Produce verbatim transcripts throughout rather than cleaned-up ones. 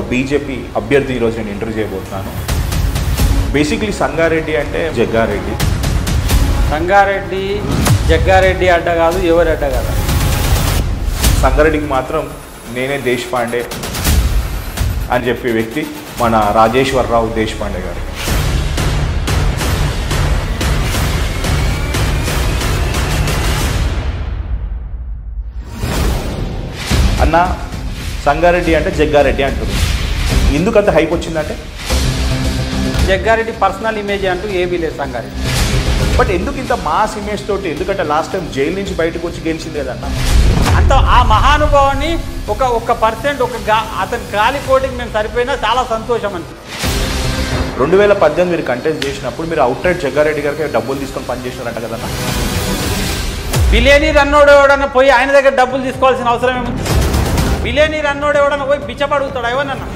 ఒక బీజేపీ అభ్యర్థి ఈరోజు నేను ఇంటర్వ్యూ చేయబోతున్నాను. బేసిక్లీ సంగారెడ్డి అంటే జగ్గారెడ్డి, సంగారెడ్డి జగ్గారెడ్డి అడ్డ కాదు, ఎవరి అడ్డ కాదు. సంగారెడ్డికి మాత్రం నేనే దేశపాండే అని చెప్పే వ్యక్తి మన రాజేశ్వరరావు దేశపాండే గారు. అన్న సంగారెడ్డి అంటే జగ్గారెడ్డి అంటుంది. ఎందుకు అంత హైప్ వచ్చిందంటే జగ్గారెడ్డి పర్సనల్ ఇమేజ్ అంటూ ఏమీ లేదు సంగారెడ్డి. బట్ ఎందుకు ఇంత మాస్ ఇమేజ్ తోటి? ఎందుకంటే లాస్ట్ టైం జైలు నుంచి బయటకు వచ్చి గెలిచింది కదన్న. అంత ఆ మహానుభావాన్ని ఒక ఒక్క పర్సెంట్ ఒక అతని గాలి కోటికి మేము సరిపోయినా చాలా సంతోషం అనిపిస్తుంది. రెండు వేల పద్దెనిమిది మీరు కంటెస్ట్ చేసినప్పుడు మీరు అవుట్ రైట్ జగ్గారెడ్డి గారికి డబ్బులు తీసుకొని పనిచేసినారంట కదన్న. బిలేని రన్నోడు ఎవడన్నా పోయి ఆయన దగ్గర డబ్బులు తీసుకోవాల్సిన అవసరం ఏముంది? బిలేని రన్నోడు ఎవడన్నా పోయి బిచ్చపడుగుతాడు ఏమన్నా.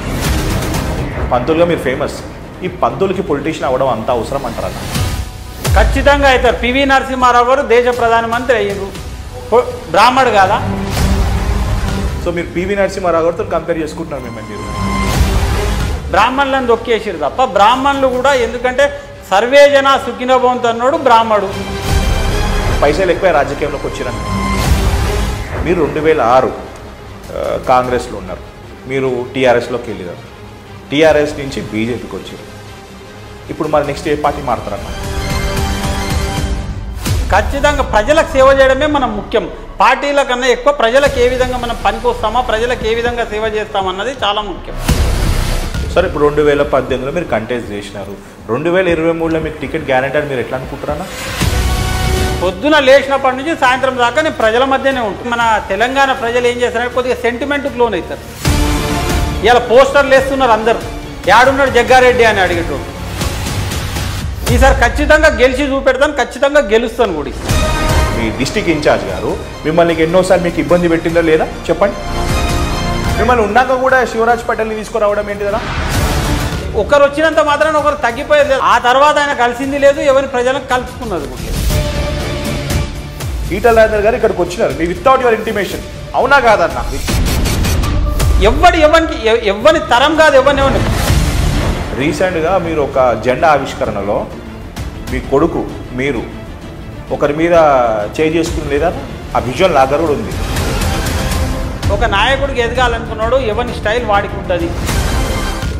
పంతులుగా మీరు ఫేమస్, ఈ పంతులకి పొలిటీషియన్ అవ్వడం అంత అవసరం అంటారా? ఖచ్చితంగా అవుతారు. పివి నరసింహారావు గారు దేశ ప్రధానమంత్రి అయ్యారు, బ్రాహ్మడు కాదా? సో మీరు పివి నరసింహారావు గారితో కంపేర్ చేసుకుంటున్నారు మిమ్మల్ని మీరు. బ్రాహ్మణులను దొక్కేసారు తప్ప బ్రాహ్మణులు కూడా, ఎందుకంటే సర్వే జన సుఖినో భవంతు అన్నాడు బ్రాహ్మడు. పైసలు ఎక్కువ రాజకీయంలోకి వచ్చిరని మీరు రెండు వేల ఆరు కాంగ్రెస్లో ఉన్నారు, మీరు టీఆర్ఎస్లోకి వెళ్ళారు, టీఆర్ఎస్ నుంచి బీజేపీకి వచ్చారు. ఇప్పుడు మరి నెక్స్ట్ ఏ పార్టీ మారుతారన్న? ఖచ్చితంగా ప్రజలకు సేవ చేయడమే మనం ముఖ్యం. పార్టీల కన్నా ఎక్కువ ప్రజలకు ఏ విధంగా మనం పనికొస్తామా, ప్రజలకు ఏ విధంగా సేవ చేస్తామన్నది చాలా ముఖ్యం. సరే, ఇప్పుడు రెండు వేల పద్దెనిమిదిలో మీరు కంటెస్ట్ చేసినారు, రెండు వేల ఇరవై మూడులో మీకు టికెట్ గ్యారెంటీ అని మీరు ఎట్లా అనుకుంటారన్నా? పొద్దున లేచినప్పటి నుంచి సాయంత్రం దాకా నేను ప్రజల మధ్యనే ఉంటుంది. మన తెలంగాణ ప్రజలు ఏం చేస్తారంటే కొద్దిగా సెంటిమెంట్కి లోన్ అవుతారు. ఇలా పోస్టర్లు వేస్తున్నారు అందరు, యాడున్నాడు జగ్గారెడ్డి అని అడిగేటోడు. ఈసారి ఖచ్చితంగా గెలిచి చూపెడతాను, ఖచ్చితంగా గెలుస్తాను కూడా. మీ డిస్టిక్ ఇన్ఛార్జ్ గారు మిమ్మల్ని ఎన్నోసార్లు మీకు ఇబ్బంది పెట్టిందా లేదా చెప్పండి? మిమ్మల్ని ఉన్నాక కూడా శివరాజ్ పటేల్ని తీసుకురావడం ఏంటి కదా? ఒకరు వచ్చినంత మాత్రాన ఒకరు తగ్గిపోయేది. ఆ తర్వాత ఆయన కలిసింది లేదు, ఎవరి ప్రజలకు కలుసుకున్నది కూడా. ఈటల రాజేందర్ గారు ఇక్కడికి వచ్చినారు మీ వితౌట్ యువర్ ఇంటిమేషన్, అవునా కాదన్న? ఎవరి ఎవరికి ఎవరి తరం కాదు, ఎవరిని ఎవరి. రీసెంట్గా మీరు ఒక జెండా ఆవిష్కరణలో మీ కొడుకు మీరు ఒకరి మీద చేయి చేసుకుని లేదా? ఆ విజువల్ లాగర్ కూడా ఉంది. ఒక నాయకుడికి ఎదగాలనుకున్నాడు, ఎవరి స్టైల్ వాడికి ఉంటుంది.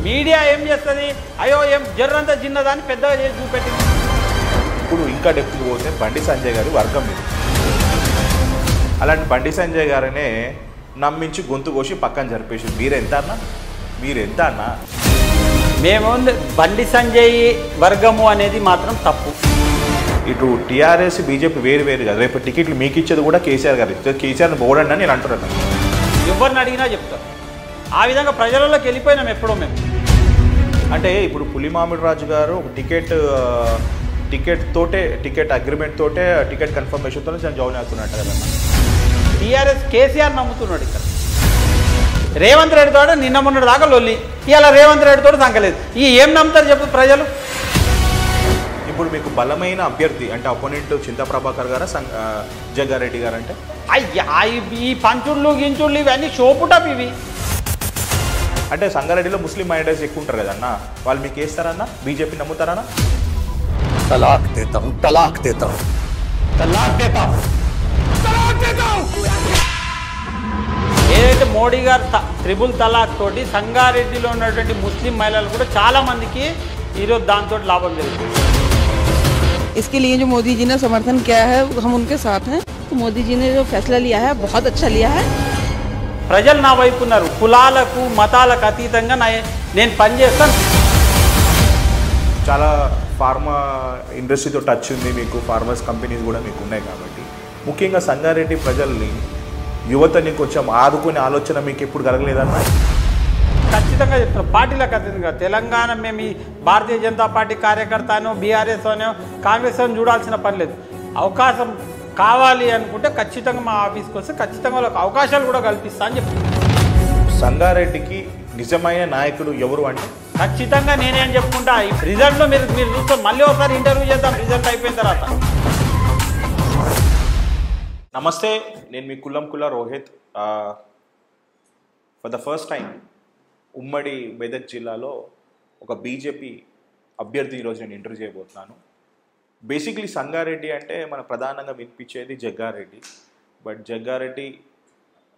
మీడియా ఏం చేస్తుంది? అయ్యో ఏం జర్రంతా చిన్నదాన్ని పెద్దగా చేసి చూపెట్టింది. ఇప్పుడు ఇంకా డెప్త్ పోతే బండి సంజయ్ గారి వర్గం మీరు. అలాంటి బండి సంజయ్ గారినే నమ్మించి గొంతు కోసి పక్కన జరిపేసి మీరెంత అన్నా, మీరెంత అన్నా? మేము బండి సంజయ్ వర్గము అనేది మాత్రం తప్పు. ఇటు టీఆర్ఎస్ బీజేపీ వేరు వేరు కదా. రేపు టికెట్లు మీకు ఇచ్చేది కూడా కేసీఆర్ గారు ఇస్తారు, కేసీఆర్ని పోడండి అని నేను అంటున్నాను. ఎవరిని అడిగినా చెప్తారు. ఆ విధంగా ప్రజలలోకి వెళ్ళిపోయినాం ఎప్పుడో మేము. అంటే ఇప్పుడు పులిమామిడి రాజు గారు టికెట్ టికెట్ తోటే టికెట్ అగ్రిమెంట్ తోటే టికెట్ కన్ఫర్మేషన్తో నేను జాయిన్ అవుతున్నట్టు కదా? టీఆర్ఎస్ కేసీఆర్ నమ్ముతున్నాడు. ఇక్కడ రేవంత్ రెడ్డి తోట నిన్న మొన్నటి దాకా లొల్లి, ఇలా రేవంత్ రెడ్డి తోట సంకలేదు. ఈ ఏం నమ్ముతారు చెప్పు ప్రజలు? ఇప్పుడు మీకు బలమైన అభ్యర్థి అంటే అపోనెంట్ చింతా ప్రభాకర్ గారా, జగ్గారెడ్డి గారు అంటే? అయ్యా ఈ పంచుళ్ళు గించుళ్ళు ఇవన్నీ షోపుటప్. ఇవి అంటే సంగారెడ్డిలో ముస్లిం మైనారిటీస్ ఎక్కువ ఉంటారు కదన్నా, వాళ్ళు మీకు వేస్తారన్నా? బీజేపీ నమ్ముతారన్నా? तलाक देता हूँ, तलाक देता हूँ, तलाक देता हूँ, तलाक देता हूँ। ఏదైతే మోడీ గారు త్రిబుల్ తలాక్ తోటి సంగారెడ్డిలో ఉన్నటువంటి ముస్లిం మహిళలు కూడా చాలా మందికి ఈరోజు దాంతో లాభం జరుగుతుంది. इसके लिए जो मोदी जी ने समर्थन किया है हम उनके साथ हैं. तो मोदी जी ने जो फैसला लिया है बहुत अच्छा लिया है. ప్రజలు నా వైపు ఉన్నారు. కులాలకు మతాలకు అతీతంగా నేను పనిచేస్తాను. చాలా ఫార్మా ఇండస్ట్రీతో టచ్ ఉంది మీకు, ఫార్మర్స్ కంపెనీస్ కూడా మీకు ఉన్నాయి కాబట్టి ముఖ్యంగా సంగారెడ్డి ప్రజల్ని యువతని కొంచెం ఆదుకునే ఆలోచన మీకు ఎప్పుడు కలగలేదన్నా? ఖచ్చితంగా చెప్తున్నాం, పార్టీలకు ఖచ్చితంగా తెలంగాణ మేము ఈ భారతీయ జనతా పార్టీ కార్యకర్తను బీఆర్ఎస్ అనో కాంగ్రెస్ అని చూడాల్సిన పని లేదు. అవకాశం కావాలి అనుకుంటే ఖచ్చితంగా మా ఆఫీస్కి వస్తే ఖచ్చితంగా వాళ్ళకి అవకాశాలు కూడా కల్పిస్తా అని చెప్తున్నాం. సంగారెడ్డికి నిజమైన నాయకుడు ఎవరు అంటే ఖచ్చితంగా నేనే అని చెప్పుకుంటా. ఈ రిజల్ట్లో మీరు మీరు చూస్తాం, మళ్ళీ ఒకసారి ఇంటర్వ్యూ చేద్దాం రిజల్ట్ అయిపోయిన తర్వాత. నమస్తే, నేను మీ కుల్లం కుల్ల Rohit. For the first time ఉమ్మడి మెదక్ జిల్లాలో ఒక బీజేపీ అభ్యర్థి ఈరోజు నేను ఇంటర్వ్యూ చేయబోతున్నాను. బేసిక్లీ సంగారెడ్డి అంటే మన ప్రధానంగా వినిపించేది జగ్గారెడ్డి, బట్ జగ్గారెడ్డి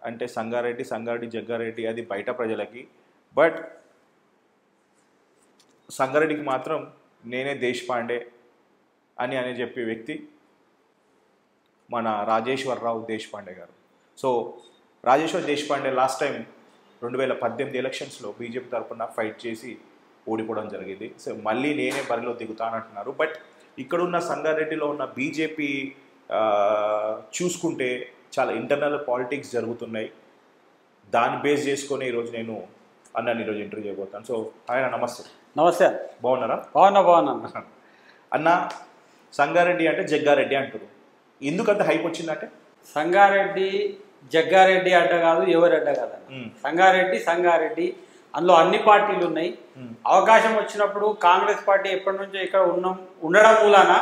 అంటే సంగారెడ్డి సంగారెడ్డి జగ్గారెడ్డి అది బయట ప్రజలకి, బట్ సంగారెడ్డికి మాత్రం నేనే దేశ్ పాండే అని అనే చెప్పే వ్యక్తి మన రాజేశ్వరరావు దేశ్ పాండే గారు. So Rajeshwar Deshpande last time రెండు వేల పద్దెనిమిది ఎలక్షన్స్లో బీజేపీ తరఫున ఫైట్ చేసి ఓడిపోవడం జరిగింది. సో మళ్ళీ నేనే బరిలో దిగుతానంటున్నారు. బట్ ఇక్కడున్న సంగారెడ్డిలో ఉన్న బీజేపీ చూసుకుంటే చాలా ఇంటర్నల్ పాలిటిక్స్ జరుగుతున్నాయి. దాన్ని బేస్ చేసుకొని ఈరోజు నేను అన్నాను ఈరోజు ఇంటర్వ్యూ చేయబోతాను. సో ఆయన నమస్తే. నమస్తే, బాగున్నారా? బాగున్నా బాగున్నా అన్న. సంగారెడ్డి అంటే జగ్గారెడ్డి అంటారు, ఎందుకంత హైప్ వచ్చిందంటే సంగారెడ్డి జగ్గారెడ్డి అడ్డ కాదు, ఎవరు అడ్డ కాదన్న. సంగారెడ్డి సంగారెడ్డి అందులో అన్ని పార్టీలు ఉన్నాయి. అవకాశం వచ్చినప్పుడు కాంగ్రెస్ పార్టీ ఎప్పటి నుంచో ఇక్కడ ఉన్నాం ఉండడం మూలాన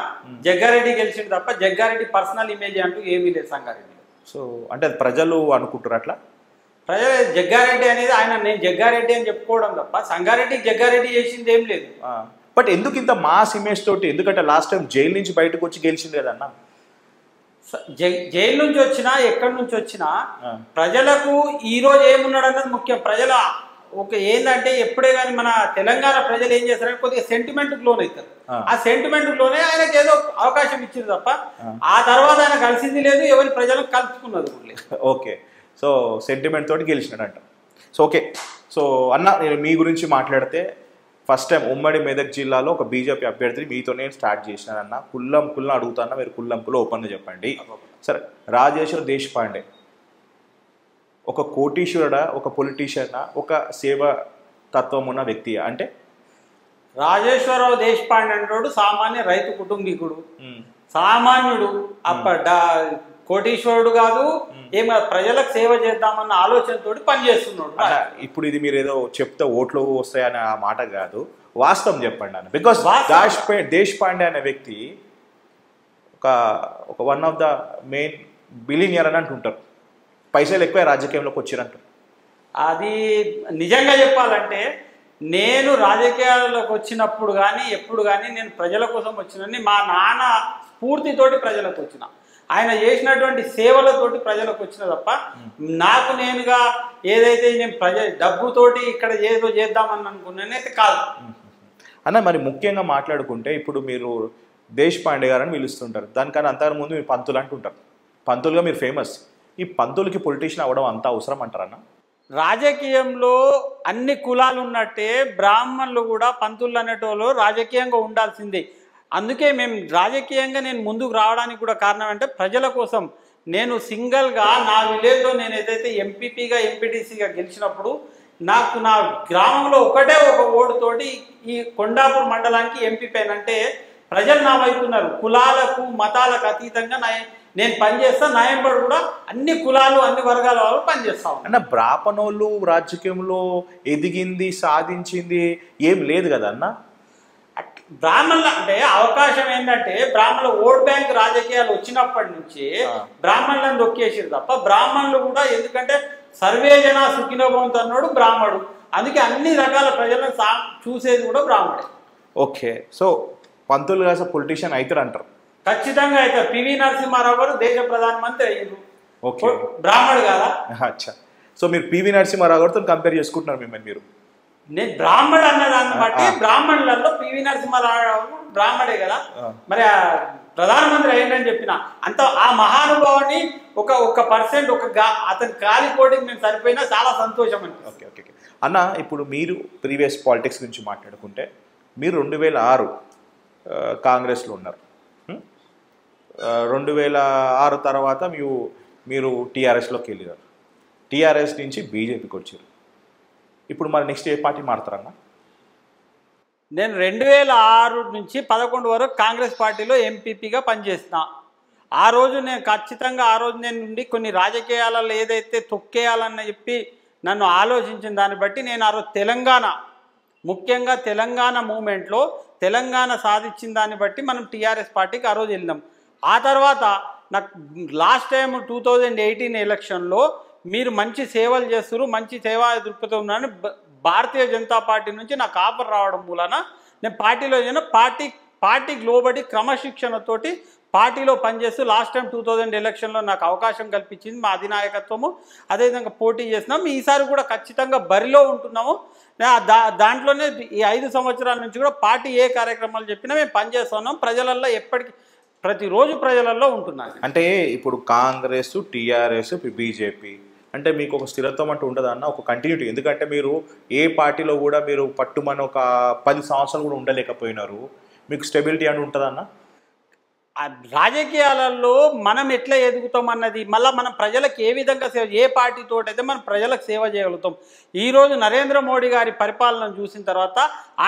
జగ్గారెడ్డి గెలిచింది తప్ప జగ్గారెడ్డి పర్సనల్ ఇమేజ్ అంటూ ఏమీ లేదు సంగారెడ్డి. సో అంటే ప్రజలు అనుకుంటారు అట్లా, ప్రజలు జగ్గారెడ్డి అనేది ఆయన నేను జగ్గారెడ్డి అని చెప్పుకోవడం తప్ప సంగారెడ్డి జగ్గారెడ్డి చేసింది ఏం లేదు. బట్ ఎందుకు ఇంత మాస్ ఇమేజ్ తోటి? ఎందుకంటే లాస్ట్ టైం జైలు నుంచి బయటకు వచ్చి గెలిచింది కదన్నా. జైలు నుంచి వచ్చినా ఎక్కడి నుంచి వచ్చినా ప్రజలకు ఈరోజు ఏమున్నాడు అన్నది ముఖ్యం. ప్రజల ఓకే ఏంటంటే ఎప్పుడే కానీ మన తెలంగాణ ప్రజలు ఏం చేస్తారంటే కొద్దిగా సెంటిమెంట్కి లోన్ అవుతారు. ఆ సెంటిమెంట్కి లోనే ఆయనకు ఏదో అవకాశం ఇచ్చింది తప్ప ఆ తర్వాత ఆయన కలిసింది లేదు, ఎవరి ప్రజలకు కలుపుకున్నది లేదు. ఓకే, సో సెంటిమెంట్ తోటి గెలిచినాడంట. సో ఓకే, సో అన్న నేను మీ గురించి మాట్లాడితే ఫస్ట్ టైం ఉమ్మడి మెదక్ జిల్లాలో ఒక బీజేపీ అభ్యర్థిని మీతో నేను స్టార్ట్ చేసినానన్న. కుల్లం కుల్లం అడుగుతాను, మీరు కుల్లం కుల్లం ఓపెన్గా చెప్పండి. సరే, రాజేశ్వర్ దేశ్ పాండే ఒక కోటీశ్వరుడా, ఒక పొలిటీషియనా, ఒక సేవా తత్వం ఉన్న వ్యక్తి? అంటే రాజేశ్వరరావు దేశ్ పాండే అంటాడు సామాన్య రైతు కుటుంబీకుడు, సామాన్యుడు. అప్ప కోటీశ్వరుడు కాదు, ఏం ప్రజలకు సేవ చేద్దామన్న ఆలోచనతో పనిచేస్తున్నాడు. ఇప్పుడు ఇది మీరు ఏదో చెప్తే ఓట్లు వస్తాయనే ఆ మాట కాదు, వాస్తవం చెప్పండి అన్న. బికాస్ దేశ్ దేశ్ పాండే అనే వ్యక్తి ఒక ఒక one of the main billionaire అని అంటుంటారు. పైసలు ఎక్కువ రాజకీయంలోకి వచ్చినట్టు అది నిజంగా చెప్పాలంటే నేను రాజకీయాల్లోకి వచ్చినప్పుడు కానీ ఎప్పుడు కానీ నేను ప్రజల కోసం వచ్చినని మా నాన్న స్ఫూర్తితోటి ప్రజలకు వచ్చిన, ఆయన చేసినటువంటి సేవలతోటి ప్రజలకు వచ్చిన తప్ప నాకు నేనుగా ఏదైతే నేను ప్రజ డబ్బుతోటి ఇక్కడ ఏదో చేద్దామని అనుకున్నానైతే కాదు అన్న. మరి ముఖ్యంగా మాట్లాడుకుంటే ఇప్పుడు మీరు దేశ్ పాండే గారు అని పిలుస్తుంటారు, దానికన్నా అంతకుముందు మీరు పంతులు అంటుంటారు, పంతులుగా మీరు ఫేమస్. ఈ పంతులకి పొలిటీషియన్ అవ్వడం అంత అవసరం అంటారన్న? రాజకీయంలో అన్ని కులాలు ఉన్నట్టే బ్రాహ్మణులు కూడా పంతులు అనేటోళ్ళు రాజకీయంగా ఉండాల్సిందే. అందుకే మేము రాజకీయంగా నేను ముందుకు రావడానికి కూడా కారణం అంటే ప్రజల కోసం. నేను సింగిల్గా నా విలేజ్లో నేను ఏదైతే ఎంపీపీగా ఎంపీటీసీగా గెలిచినప్పుడు నాకు నా గ్రామంలో ఒకటే ఒక ఓటుతోటి ఈ కొండాపూర్ మండలానికి ఎంపీ పైన అంటే ప్రజలు నా వైపు ఉన్నారు. కులాలకు మతాలకు అతీతంగా నా నేను పనిచేస్తా, నా ఎంబడి కూడా అన్ని కులాలు అన్ని వర్గాల వాళ్ళు పనిచేస్తా ఉన్నా అన్న. బ్రాహ్మణోళ్ళు రాజకీయంలో ఎదిగింది సాధించింది ఏం లేదు కదా అన్న. బ్రాహ్మణులు అంటే అవకాశం ఏంటంటే బ్రాహ్మణుల ఓట్ బ్యాంక్ రాజకీయాలు వచ్చినప్పటి నుంచి బ్రాహ్మణులను దొక్కేసారు తప్ప బ్రాహ్మణులు కూడా, ఎందుకంటే సర్వే జన సుఖినోభవంతో అన్నాడు బ్రాహ్మణుడు, అందుకే అన్ని రకాల ప్రజలను సా చూసేది కూడా బ్రాహ్మణుడే. ఓకే, సో పంతులు కాస్త పొలిటీషియన్ అవుతారు అంటారు? ఖచ్చితంగా అయితే పివి నరసింహారావు గారు దేశ ప్రధానమంత్రి అయ్యారు, బ్రాహ్మణుడు కదా. అచ్చా, సో మీరు పివి నరసింహారావు గారితో కంపేర్ చేసుకుంటున్నారు మిమ్మల్ని మీరు? నేను బ్రాహ్మణుడు అన్నదాన్ని బట్టి బ్రాహ్మణులలో పివి నరసింహారావు బ్రాహ్మణే కదా, మరి ప్రధానమంత్రి అయ్యండి చెప్పిన అంత ఆ మహానుభావాన్ని ఒక ఒక పర్సెంట్ ఒక అతని కాలి కోటికి మేము సరిపోయినా చాలా సంతోషం అండి. ఓకే ఓకే అన్న, ఇప్పుడు మీరు ప్రీవియస్ పాలిటిక్స్ గురించి మాట్లాడుకుంటే మీరు రెండు వేల ఆరు కాంగ్రెస్లో ఉన్నారు, రెండు వేల ఆరు తర్వాత మీరు మీరు టీఆర్ఎస్లోకి వెళ్ళారు, టీఆర్ఎస్ నుంచి బీజేపీకి వచ్చారు. ఇప్పుడు మరి నెక్స్ట్ ఏ పార్టీ మారుతారన్న? నేను రెండు వేల ఆరు నుంచి పదకొండు వరకు కాంగ్రెస్ పార్టీలో ఎంపీపీగా పనిచేసిన. ఆ రోజు నేను ఖచ్చితంగా ఆ రోజు నేను నుండి కొన్ని రాజకీయాలలో ఏదైతే తొక్కేయాలని చెప్పి నన్ను ఆలోచించిన దాన్ని బట్టి నేను ఆ రోజు తెలంగాణ, ముఖ్యంగా తెలంగాణ మూమెంట్లో తెలంగాణ సాధించిన దాన్ని బట్టి మనం టీఆర్ఎస్ పార్టీకి ఆ రోజు వెళ్ళినాం. ఆ తర్వాత నాకు last time two thousand eighteen ఎలక్షన్లో మీరు మంచి సేవలు చేస్తున్నారు, మంచి సేవా దృక్పథం ఉన్నారని भारतीय जनता पार्टी नीचे ना आफर राव मूलना पार्टी पार्टी पार्टी की लोबड़ी क्रमशिक्षण तो पार्टी पनचे last time two thousand election अवकाश कल अधिनायकत्व अदे विधा पोटी चेसारी खचित बरी उठा दा दाटे ईद संवसाल पार्टी ये कार्यक्रम मैं पनचे प्रजल्ल एपड़की प्रति रोज प्रजल्लो उ अंत इप्पुडु कांग्रेस टीआरएस बीजेपी అంటే మీకు ఒక స్థిరత్వం అంటే ఉండదన్న ఒక కంటిన్యూటీ ఎందుకంటే మీరు ఏ పార్టీలో కూడా మీరు పట్టుమన్న ఒక పది సంవత్సరాలు కూడా ఉండలేకపోయినారు మీకు స్టెబిలిటీ అంటే ఉంటదన్న రాజకీయాలలో మనం ఎట్లా ఎదుగుతాం అన్నది మళ్ళీ మనం ప్రజలకు ఏ విధంగా సేవ ఏ పార్టీ తోటైతే మనం ప్రజలకు సేవ చేయగలుగుతాం ఈ రోజు నరేంద్ర మోడీ గారి పరిపాలన చూసిన తర్వాత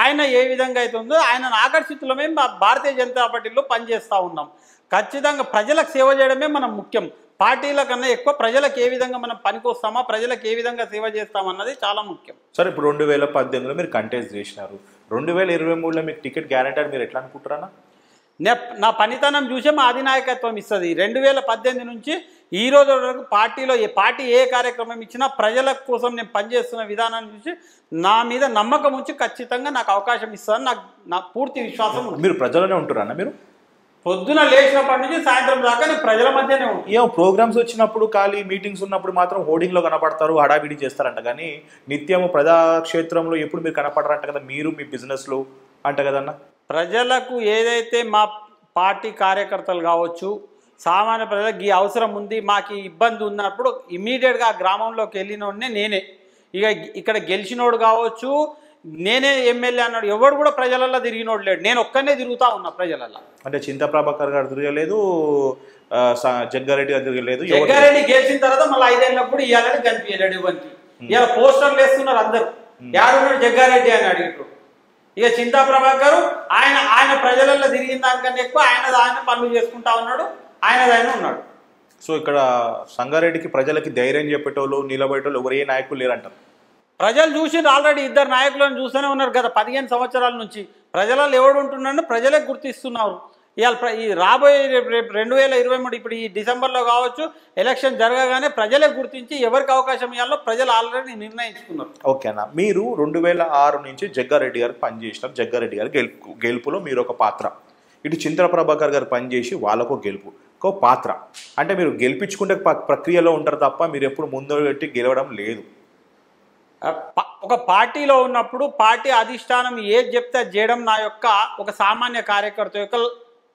ఆయన ఏ విధంగా అవుతుందో ఆయనను ఆకర్షితులమే భారతీయ జనతా పార్టీలో పని చేస్తా ఉన్నాం ఖచ్చితంగా ప్రజలకు సేవ చేయడమే మనం ముఖ్యం పార్టీల కన్నా ఎక్కువ ప్రజలకు ఏ విధంగా మనం పనికొస్తామా ప్రజలకు ఏ విధంగా సేవ చేస్తామన్నది చాలా ముఖ్యం సరే ఇప్పుడు రెండు వేల పద్దెనిమిది లో మీరు కంటెస్ట్ చేశారు రెండు వేల ఇరవై మూడు లో మీకు టికెట్ గ్యారెంటీ మీరు ఎట్లా అనుకుంటారనా నా పనితనం చూసే మా అధినాయకత్వం ఇస్తది రెండు వేల పద్దెనిమిది నుంచి ఈ రోజు వరకు పార్టీలో ఏ పార్టీ ఏ కార్యక్రమం ఇచ్చినా ప్రజల కోసం నేను పని చేస్తున్న విధానాన్ని చూసి నా మీద నమ్మకం ఉంచి ఖచ్చితంగా నాకు అవకాశం ఇస్తారని నాకు నా పూర్తి విశ్వాసం ఉంది మీరు ప్రజలనే ఉంటారనా మీరు పొద్దున లేచినప్పటి నుంచి సాయంత్రం దాకా ప్రజల మధ్యనే ఉంటారు ఏం ప్రోగ్రామ్స్ వచ్చినప్పుడు ఖాళీ మీటింగ్స్ ఉన్నప్పుడు మాత్రం హోర్డింగ్ లో కనపడతారు హడావిడి చేస్తారంట కానీ నిత్యము ప్రజాక్షేత్రంలో ఎప్పుడు మీరు కనపడరంట కదా మీరు మీ బిజినెస్ లో అంట కదన్న ప్రజలకు ఏదైతే మా పార్టీ కార్యకర్తలు కావచ్చు సామాన్య ప్రజలకు ఈ అవసరం ఉంది మాకు ఇబ్బంది ఉన్నప్పుడు ఇమిడియట్ గా గ్రామంలోకి వెళ్ళినోడినే నేనే ఇక ఇక్కడ గెలిచినోడు కావచ్చు నేనే ఎమ్మెల్యే అన్నాడు ఎవరు కూడా ప్రజలల్ల తిరిగినోడు లేడు నేను ఒక్కనే తిరుగుతా ఉన్నా ప్రజలల్ల అంటే చింతా ప్రభాకర్ గారు తిరగలేదు జగ్గారెడ్డి గారు తిరగలేదు జగ్గారెడ్డి గెలిచిన తర్వాత మళ్ళీ ఐదేళ్ళకు కూడా ఇయాలని కనిపించలేడు ఇవంటి ఇలా పోస్టర్లు వేస్తున్నారు అందరూ యారున్నాడు జగ్గారెడ్డి అని అడిగారు ఇక చింతా ప్రభాకర్ ఆయన ఆయన ప్రజలల్ల తిరిగిన దానికన్నా ఎక్కువ ఆయన ఆయన పనులు చేసుకుంటా ఉన్నాడు ఆయనది ఆయన ఉన్నాడు సో ఇక్కడ సంగారెడ్డికి ప్రజలకి ధైర్యం చెప్పేటోళ్ళు నిలబడేటోళ్ళు ఎవరే నాయకులు లేరంటారు ప్రజలు చూసి ఆల్రెడీ ఇద్దరు నాయకులను చూస్తూనే ఉన్నారు గత పదిహేను సంవత్సరాల నుంచి ప్రజలలో ఎవడు ఉంటున్నాడో ప్రజలే గుర్తిస్తున్నారు ఇవాళ ఈ రాబోయే రేపు రెండు వేల ఇరవై మూడు ఇప్పుడు ఈ డిసెంబర్లో కావచ్చు ఎలక్షన్ జరగగానే ప్రజలే గుర్తించి ఎవరికి అవకాశం ఇవ్వాలో ప్రజలు ఆల్రెడీ నిర్ణయించుకున్నారు ఓకేనా మీరు రెండు వేల ఆరు నుంచి జగ్గారెడ్డి గారు పనిచేసినారు జగ్గారెడ్డి గారు గెలుపు గెలుపులో మీరు ఒక పాత్ర ఇటు చింతా ప్రభాకర్ గారు పనిచేసి వాళ్ళకు గెలుపు ఒక పాత్ర అంటే మీరు గెలిపించుకుంటే ప్రక్రియలో ఉంటారు తప్ప మీరు ఎప్పుడు ముందు పెట్టి గెలవడం లేదు ఒక పార్టీలో ఉన్నప్పుడు పార్టీ అధిష్టానం ఏది చెప్తే చేయడం నా యొక్క ఒక సామాన్య కార్యకర్త యొక్క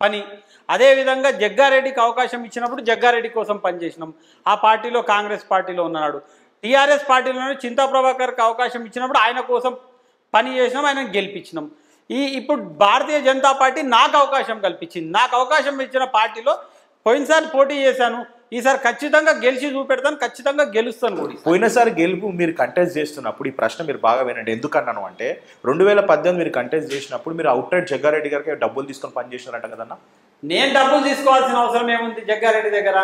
పని అదేవిధంగా జగ్గారెడ్డికి అవకాశం ఇచ్చినప్పుడు జగ్గారెడ్డి కోసం పనిచేసినాం ఆ పార్టీలో కాంగ్రెస్ పార్టీలో ఉన్నాడు టీఆర్ఎస్ పార్టీలోనే చింతా ప్రభాకర్కి అవకాశం ఇచ్చినప్పుడు ఆయన కోసం పని చేసినాం ఆయన గెలిపించినాం ఈ ఇప్పుడు భారతీయ జనతా పార్టీ నాకు అవకాశం కల్పించింది నాకు అవకాశం ఇచ్చిన పార్టీలో పోయినసారి పోటీ చేశాను ఈసారి ఖచ్చితంగా గెలిచి చూపెడతాను ఖచ్చితంగా గెలుస్తాను కూడా పోయినసారి గెలుపు మీరు కంటెస్ట్ చేస్తున్నప్పుడు ఈ ప్రశ్న మీరు బాగా వినండి ఎందుకన్నాను అంటే రెండు వేల పద్దెనిమిది మీరు కంటెస్ట్ చేసినప్పుడు మీరు అవుట్ సైడ్ జగ్గారెడ్డి గారికి డబ్బులు తీసుకొని పనిచేసినారంట కదన్నా నేను డబ్బులు తీసుకోవాల్సిన అవసరం ఏముంది జగ్గారెడ్డి దగ్గర